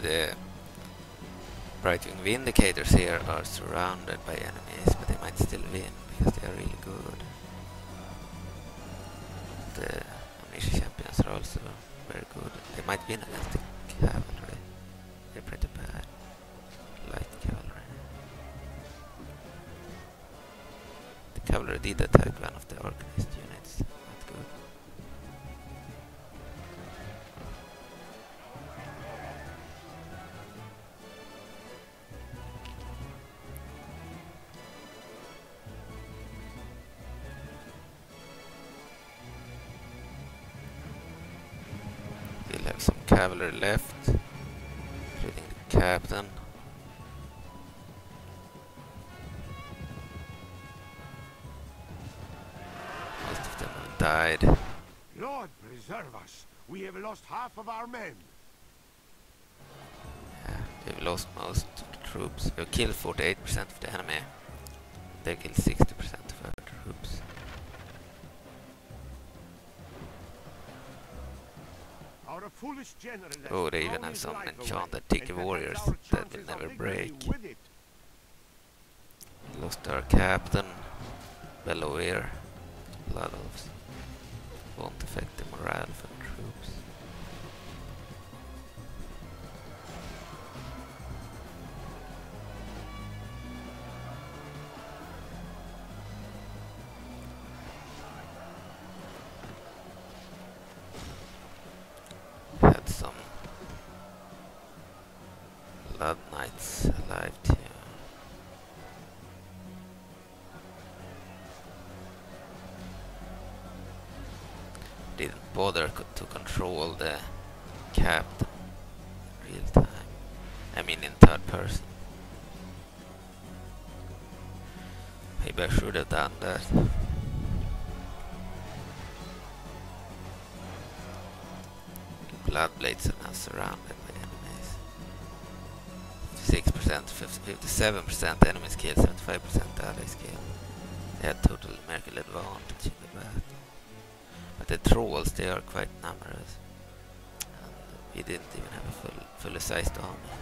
The Brightwing Vindicators here are surrounded by enemies, but they might still win because they are really good. The Amnesia Champions are also very good. They might win against the cavalry. They're pretty bad. Light cavalry. The cavalry did attack one of the Arcanist units. Not good. Cavalry left, including the captain. Most of them have died. Lord preserve us! We have lost half of our men. Yeah, we've lost most of the troops. We've killed forty-eight percent of the enemy. They killed sixty percent of our troops. Oh, they even have some enchanted tiki warriors that will never break. goes to our captain. Beloir. Blood Elves. Won't affect the morale for the troops. Had some blood knights alive here. Didn't bother co to control the captain in real time. I mean in third person. Maybe I should have done that. Bloodblades are now surrounded by enemies. fifty-six percent, fifty-seven percent enemies killed, seventy-five percent allies killed. They had total numerical advantage in the battle. But the trolls, they are quite numerous. And we didn't even have a full, fully sized army.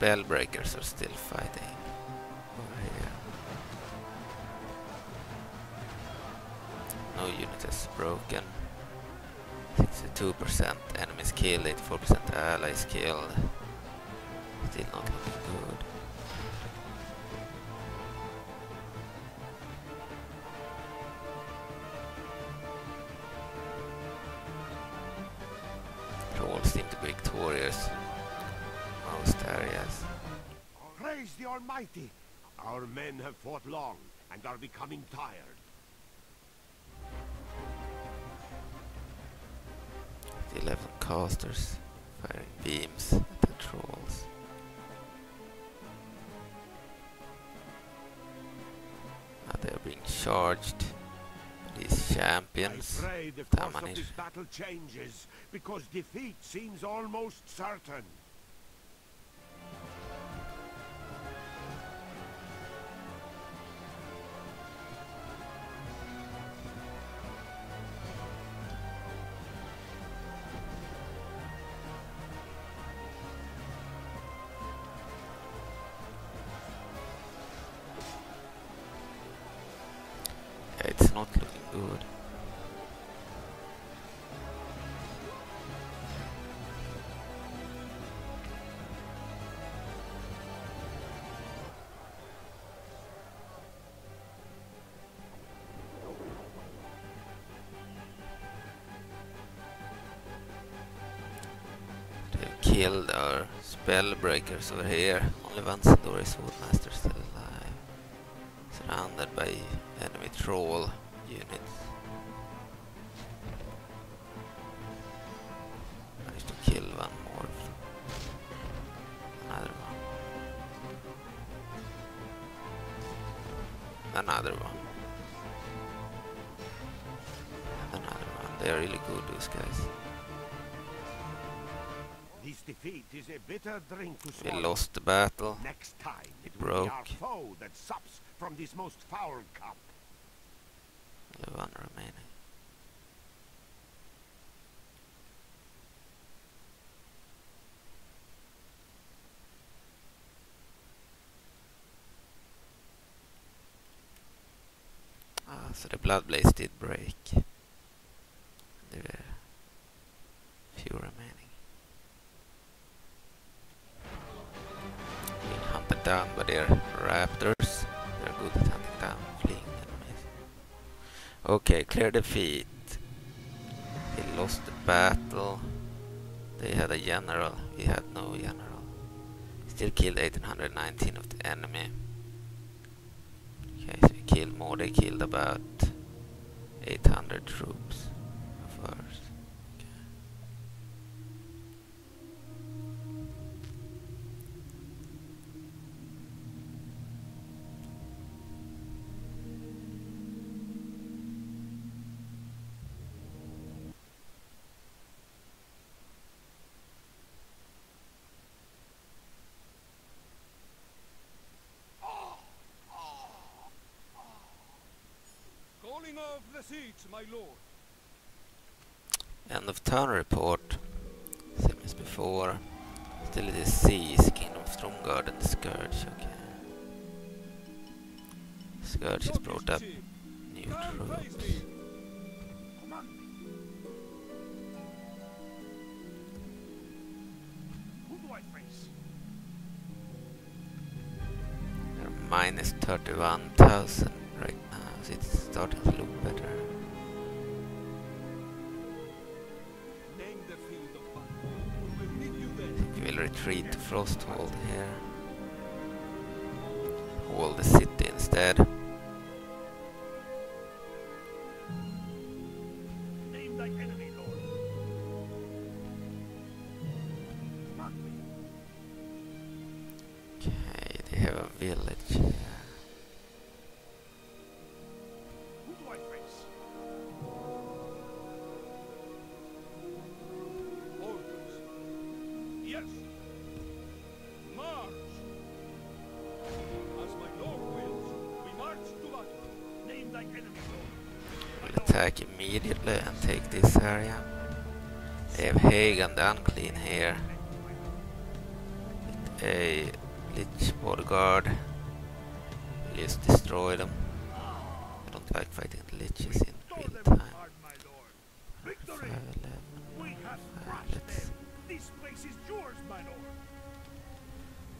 Spellbreakers are still fighting over here. No unit is broken. sixty-two percent enemies killed, eighty-four percent allies killed. Still not looking good. Trolls seem to be victorious. Areas. Praise the Almighty! Our men have fought long and are becoming tired. The eleven casters firing beams at the trolls. Now they are being charged. These champions. I pray the course of this battle changes because defeat seems almost certain. Killed our spellbreakers over here. Only one Sin'Dorei's Swordmaster still alive. Surrounded by enemy troll units. Managed to kill one more. Another one. Another one. Another one. They are really good, those guys. Defeat is a bitter drink to swallow. We lost the battle. Next time it broke. Will be our foe that sups from this most foul cup. Only one remaining. Ah, so the bloodblades did break. There were few remaining. Down by their raptors. They're good at hunting down fleeing enemies. Okay, clear defeat. They lost the battle. They had a general. We had no general. Still killed eighteen nineteen of the enemy. Okay, so we killed more. They killed about eight hundred troops of ours. Taking off the siege, my lord. End of turn report. Same as before. Still it is seas, Kingdom of Stromgarde and the Scourge, okay. Scourge has brought up new troops. They're minus thirty-one thousand right now, so it's starting to look better. We'll retreat to Frosthold here. Hold the city instead. Immediately and take this area. They have Hague and the Unclean here. With a Lich Bodyguard. We'll just destroy them. I don't like fighting the Liches in real time.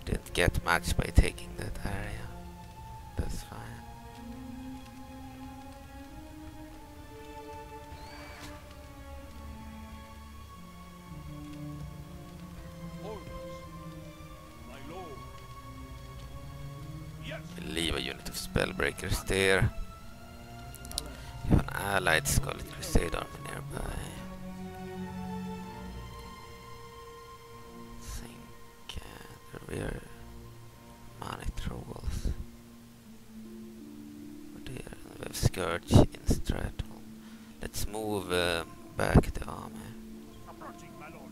Didn't get much by taking that area. That's fine. Spellbreakers there. You have an allied Scarlet Crusade army nearby. Think uh, there were money trolls. Oh dear, we have Scourge in Stratum. Let's move uh, back the army. Approaching, my lord.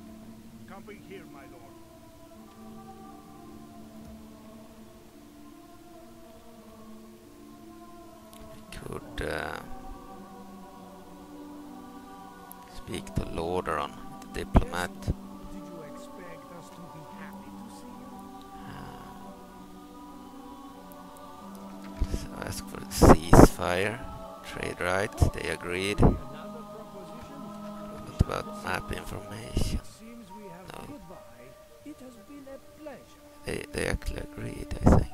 Camping here, my lord. Could uh, speak to Lordaeron, the diplomat. Did you expect us to be happy to see you? Uh, so ask for a ceasefire, trade rights. They agreed. What about map information? No. They they actually agreed, I think.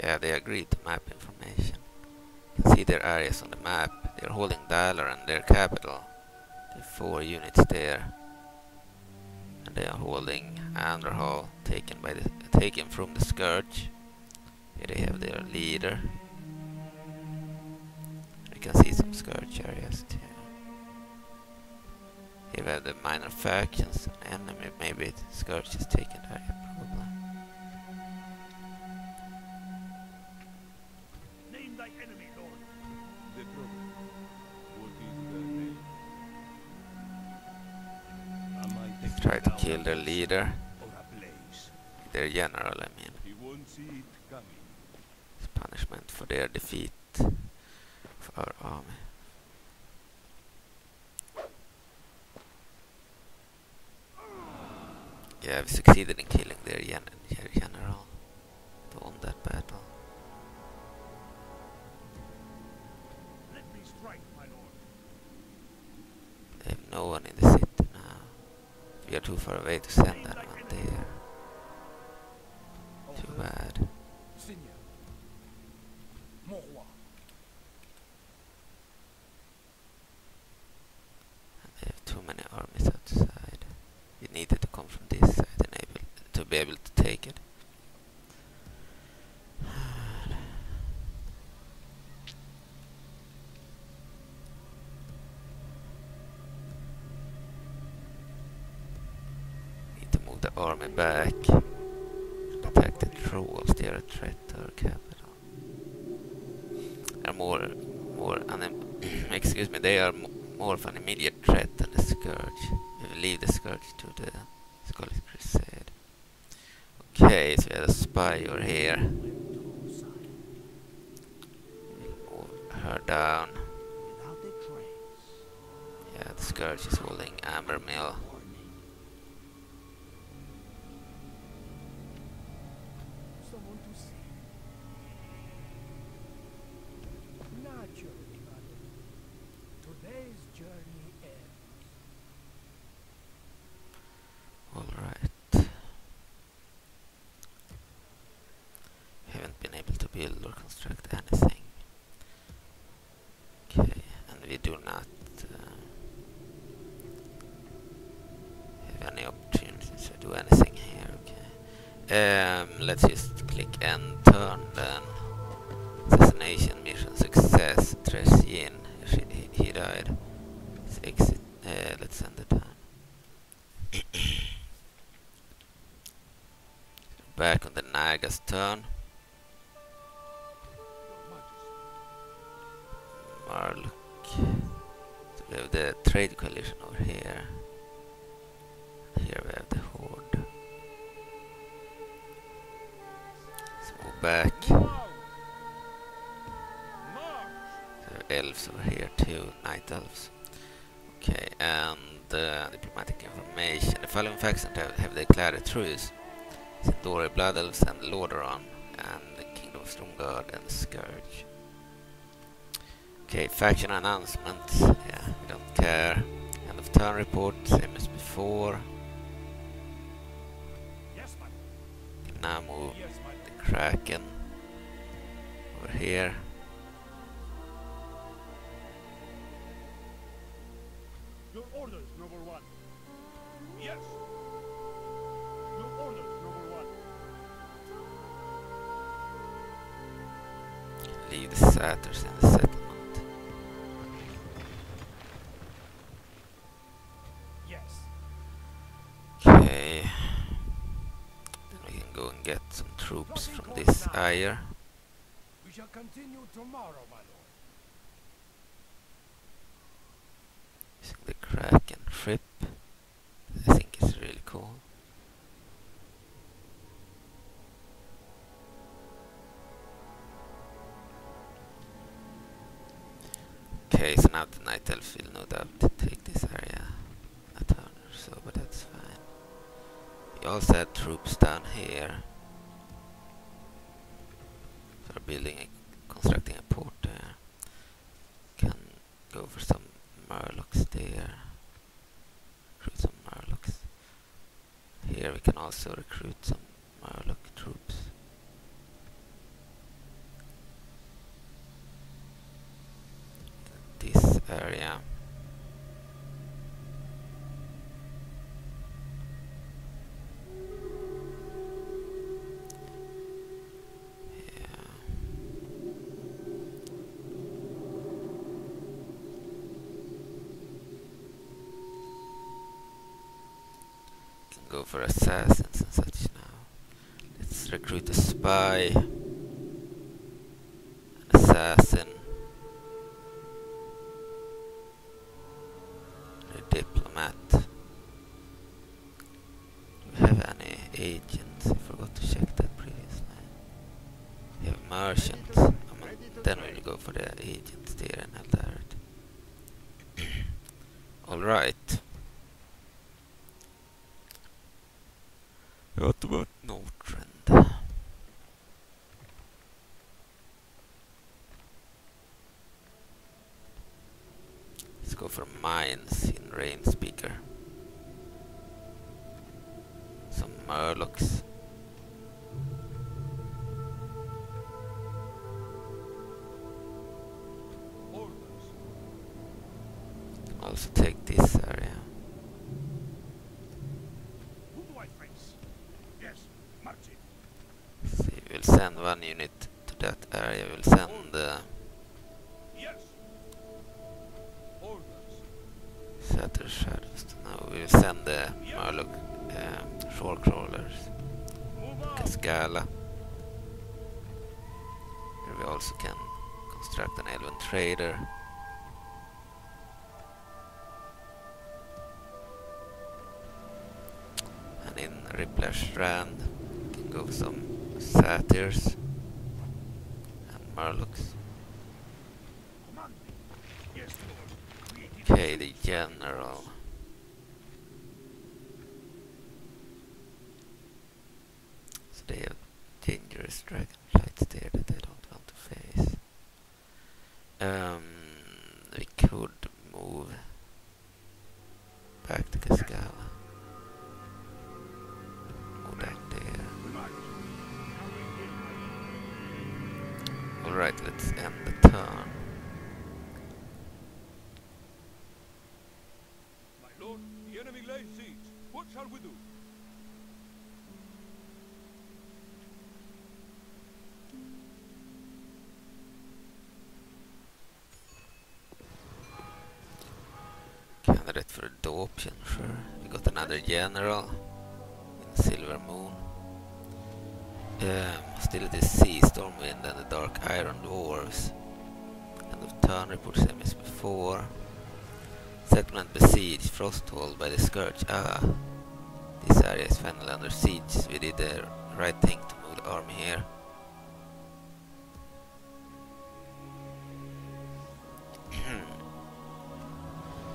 Yeah, they agreed to map information. You can see their areas on the map. They're holding Dalaran, their capital. There are four units there. And they are holding Anderhal, taken by the taken from the Scourge. Here they have their leader. You can see some Scourge areas too. Here we have the minor factions, and enemy, maybe the Scourge has taken the area. Try to kill their leader, their general, I mean. It's punishment for their defeat of our army. Yeah, we succeeded in killing their, gen their general. They won that battle. Let me strike, my lord. They have no one in the city. We are too far away to send that one there. Too bad. And they have too many armies outside. We needed to come from this side and able to be able to take it. Army back. Attack the trolls, they are a threat to our capital. They are more, more excuse me, they are more of an immediate threat than the Scourge. We will leave the Scourge to the Scarlet Crusade. Okay. Okay, so we had a spire here. We'll move her down. Yeah, the Scourge is holding Amber Mill. Um, let's just click and turn then. Assassination mission success. Treshin, she, he, he died. Let's exit. Uh, let's send it down. Back on the Naga's turn. Marluk. So we have the trade coalition over here. Here we have the Horde. Back. So elves over here too, Night Elves. Okay, and uh, diplomatic information. The following factions have, have declared a truce: Sin'Dorei, Blood Elves, and Lordaeron, and the Kingdom of Stromgarde and Scourge. Okay, faction announcements. Yeah, we don't care. End of turn report, same as before. Now move. Kraken over here. Your orders, number one. Yes. Your orders, number one. Leave the satyrs in the settlement. Yes. Okay. Then we can go and get some troops from this ire. We shall continue tomorrow, my lord. Using the Kraken trip. I think it's really cool. Okay, so now the Night Elf will no doubt take this area a turn or so, but that's fine. We also had troops down here. Building a, constructing a port there. Can go for some murlocs there. Recruit some murlocs. Here we can also recruit some murloc troops. In this area. Go for assassins and such now. Let's recruit a spy, an assassin, and a diplomat. Do we have any agents? I forgot to check that previously. We have merchants. I mean, then we'll go for the agents there and Illidari. Alright. What about Northrend? Let's go for mines in Rain Speaker. Some murlocs. Also take this area. Send one unit to that area. We'll send the uh, yes. Satyr Shadows. Now we'll send the yes. Murloc uh, shore crawlers. Kaskala. Here we also can construct an Elven trader. And in Riplash Strand, go some satyrs and murlocs. Okay, the general. So they have dangerous dragonflights there that I don't want to face. Um, we could move back to Kaskala. Move back there. Alright, let's end the turn. What shall we do? Candidate for adoption, sure. We got another general in Silvermoon. Um, hostilities cease, Stormwind and the Dark Iron dwarves. End of turn, report same as before. Settlement besieged, Frosthold by the Scourge. Ah, this area is finally under siege. We did the right thing to move the army here.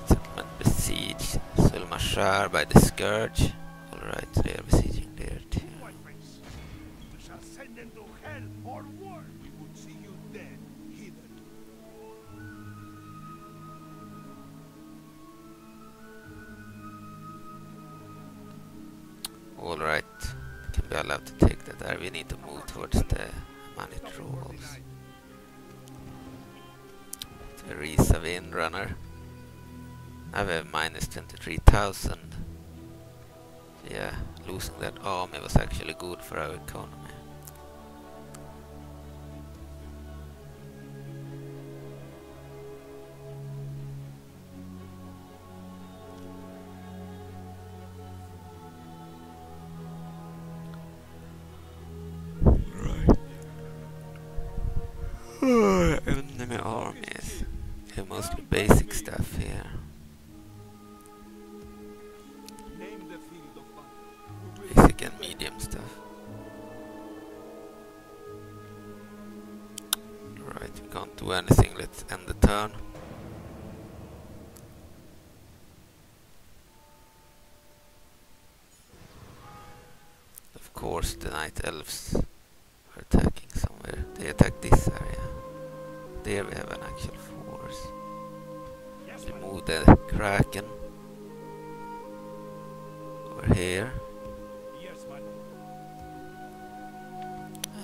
Settlement besieged, Sulmashar by the Scourge. Alright, so they are besieging there too. We shall send them to hell or war. We would see you dead. Alright, can be allowed to take that area. We need to move towards the Amani trolls. Teresa Windrunner. I have minus twenty-three thousand. Yeah, losing that army was actually good for our economy. Enemy armies. They have mostly basic stuff here. Basic and medium stuff. Right, we can't do anything. Let's end the turn. Of course, the Night Elves are attacking somewhere. They attack this area. There we have an actual force. Remove the Kraken over here.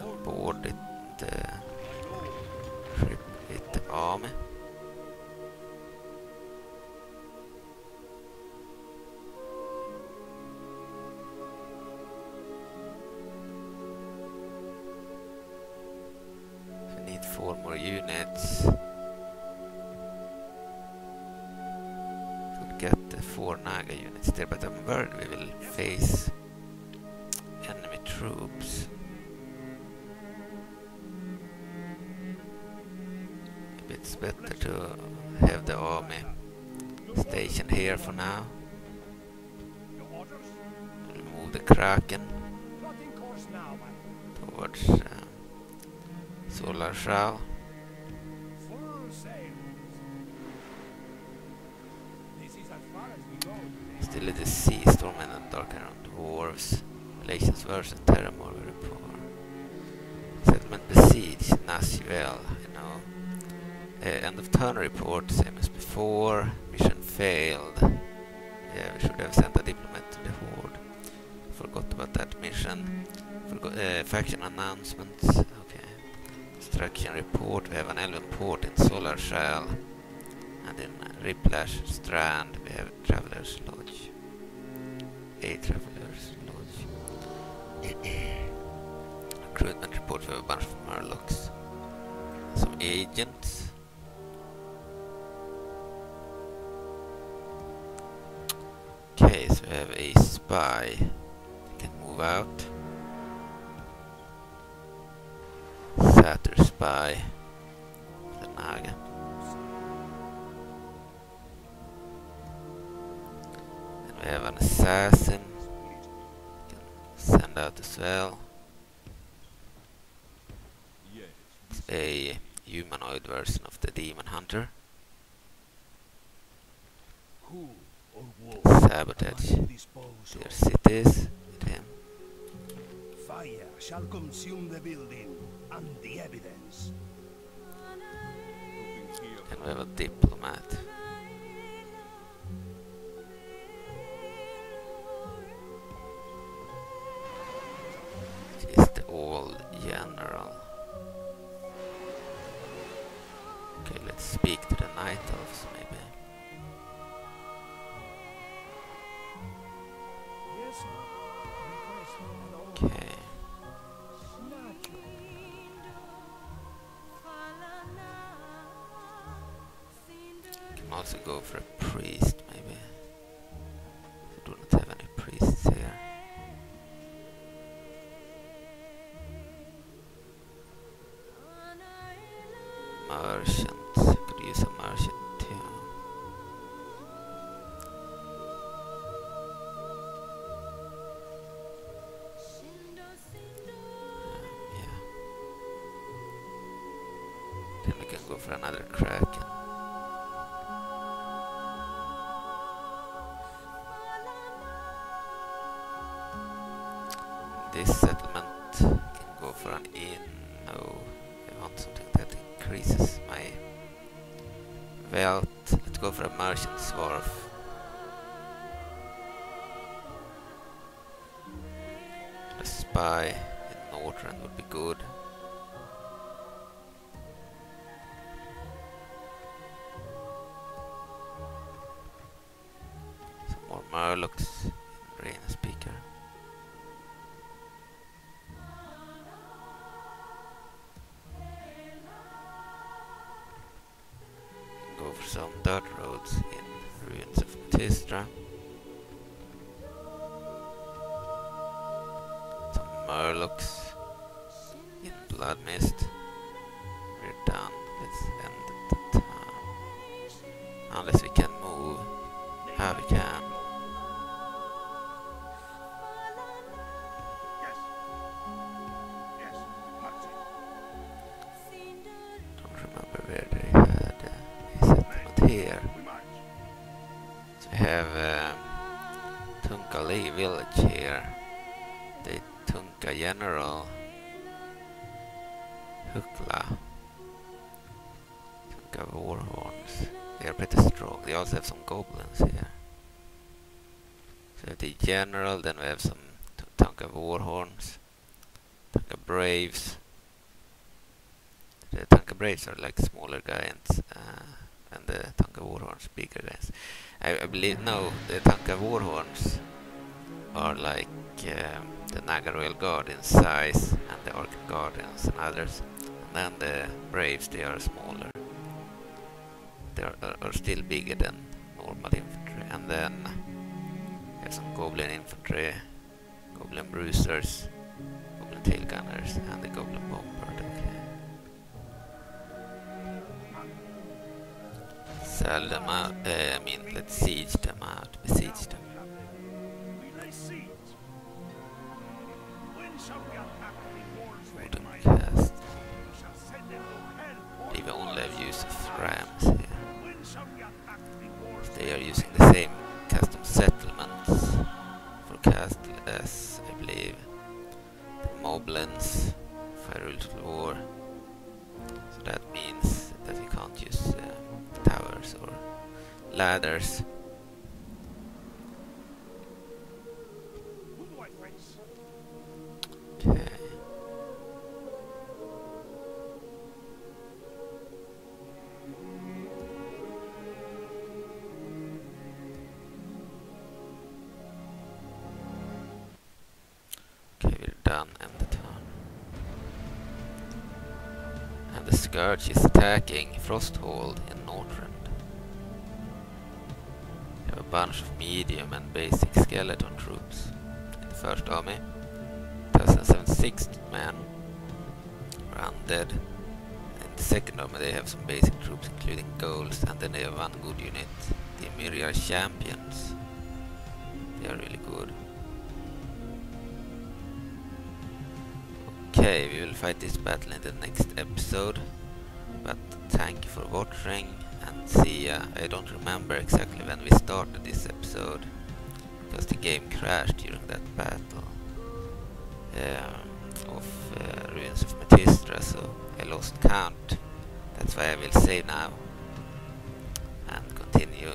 And board it, the ship with the army. Four more units. We'll get the four Naga units there, but I'm worried we will face enemy troops. Maybe it's better to have the army stationed here for now. We'll move the Kraken towards uh, Solar Shroud. Still a disease, Stormwind and Dark Iron dwarves. Relations worse and Terramore very poor. Settlement besieged, Nasuel, you know. Uh, end of turn report, same as before. Mission failed. Yeah, we should have sent a diplomat to the Horde. Forgot about that mission. Forgot, uh, faction announcements. Construction report, we have an elven port in Solar Shell, and in Riplash Strand we have Traveller's Lodge. A Traveller's Lodge. Recruitment report, we have a bunch of Murlocs. Some agents. Okay, so we have a spy. We can move out. Satyr spy, the Naga. And we have an assassin. Can send out as well. it's a humanoid version of the Demon Hunter. Who or what sabotage their cities with him. Fire shall consume the building and the evidence. And we have a diplomat. She's the old general. Okay, let's speak to the Night Elves maybe. Okay. Also go for a priest, maybe. We do not have any priests here. Merchants. We could use a merchant too. Um, yeah. Then we can go for another kraken. This settlement can go for an inn. No, I want something that increases my wealth. Let's go for a merchant's wharf. A spy in Northrend would be good. Some more murlocs in Rain Speaker. Some dirt roads in ruins of Tistra. Some murlocs in Blood Mist. We're done. Let's end the time. Unless we can move. How we can. Don't remember where they are. Here. So we have uh, Tunka village here. The Tunka general Hukla. Tunka warhorns. They are pretty strong. They also have some goblins here. So we have the general, then we have some Tunka warhorns, Tunka braves. The Tunka braves are like smaller giants. Uh, and the Tunka warhorns bigger guys. I, I believe, no, the Tunka warhorns are like um, the Naga Royal Guard in size, and the Orc Guardians and others, and then the Braves, they are smaller. They are, are, are still bigger than normal infantry, and then we have some Goblin infantry, Goblin bruisers, Goblin tail gunners, and the Goblin bombard. Sell them out, uh, I mean, let's siege them out, besiege them. Wooden cast. They will only have use of rams here. They are using the same custom settlements for castle as, I believe, the Moblins, Fire Total War. So that means that we can't use uh, towers or ladders. Okay. Okay, we're done and the turn. And the Scourge is attacking Frosthold in Northrend. We have a bunch of medium and basic skeleton troops in the first army. one thousand seventy-six men are undead. In the second army they have some basic troops including ghouls, and then they have one good unit, the Myriad Champions. They are really good. Okay. Okay, we will fight this battle in the next episode, but thank you for watching and see ya. I don't remember exactly when we started this episode, because the game crashed during that battle um, of uh, Ruins of Metistra, so I lost count. That's why I will save now and continue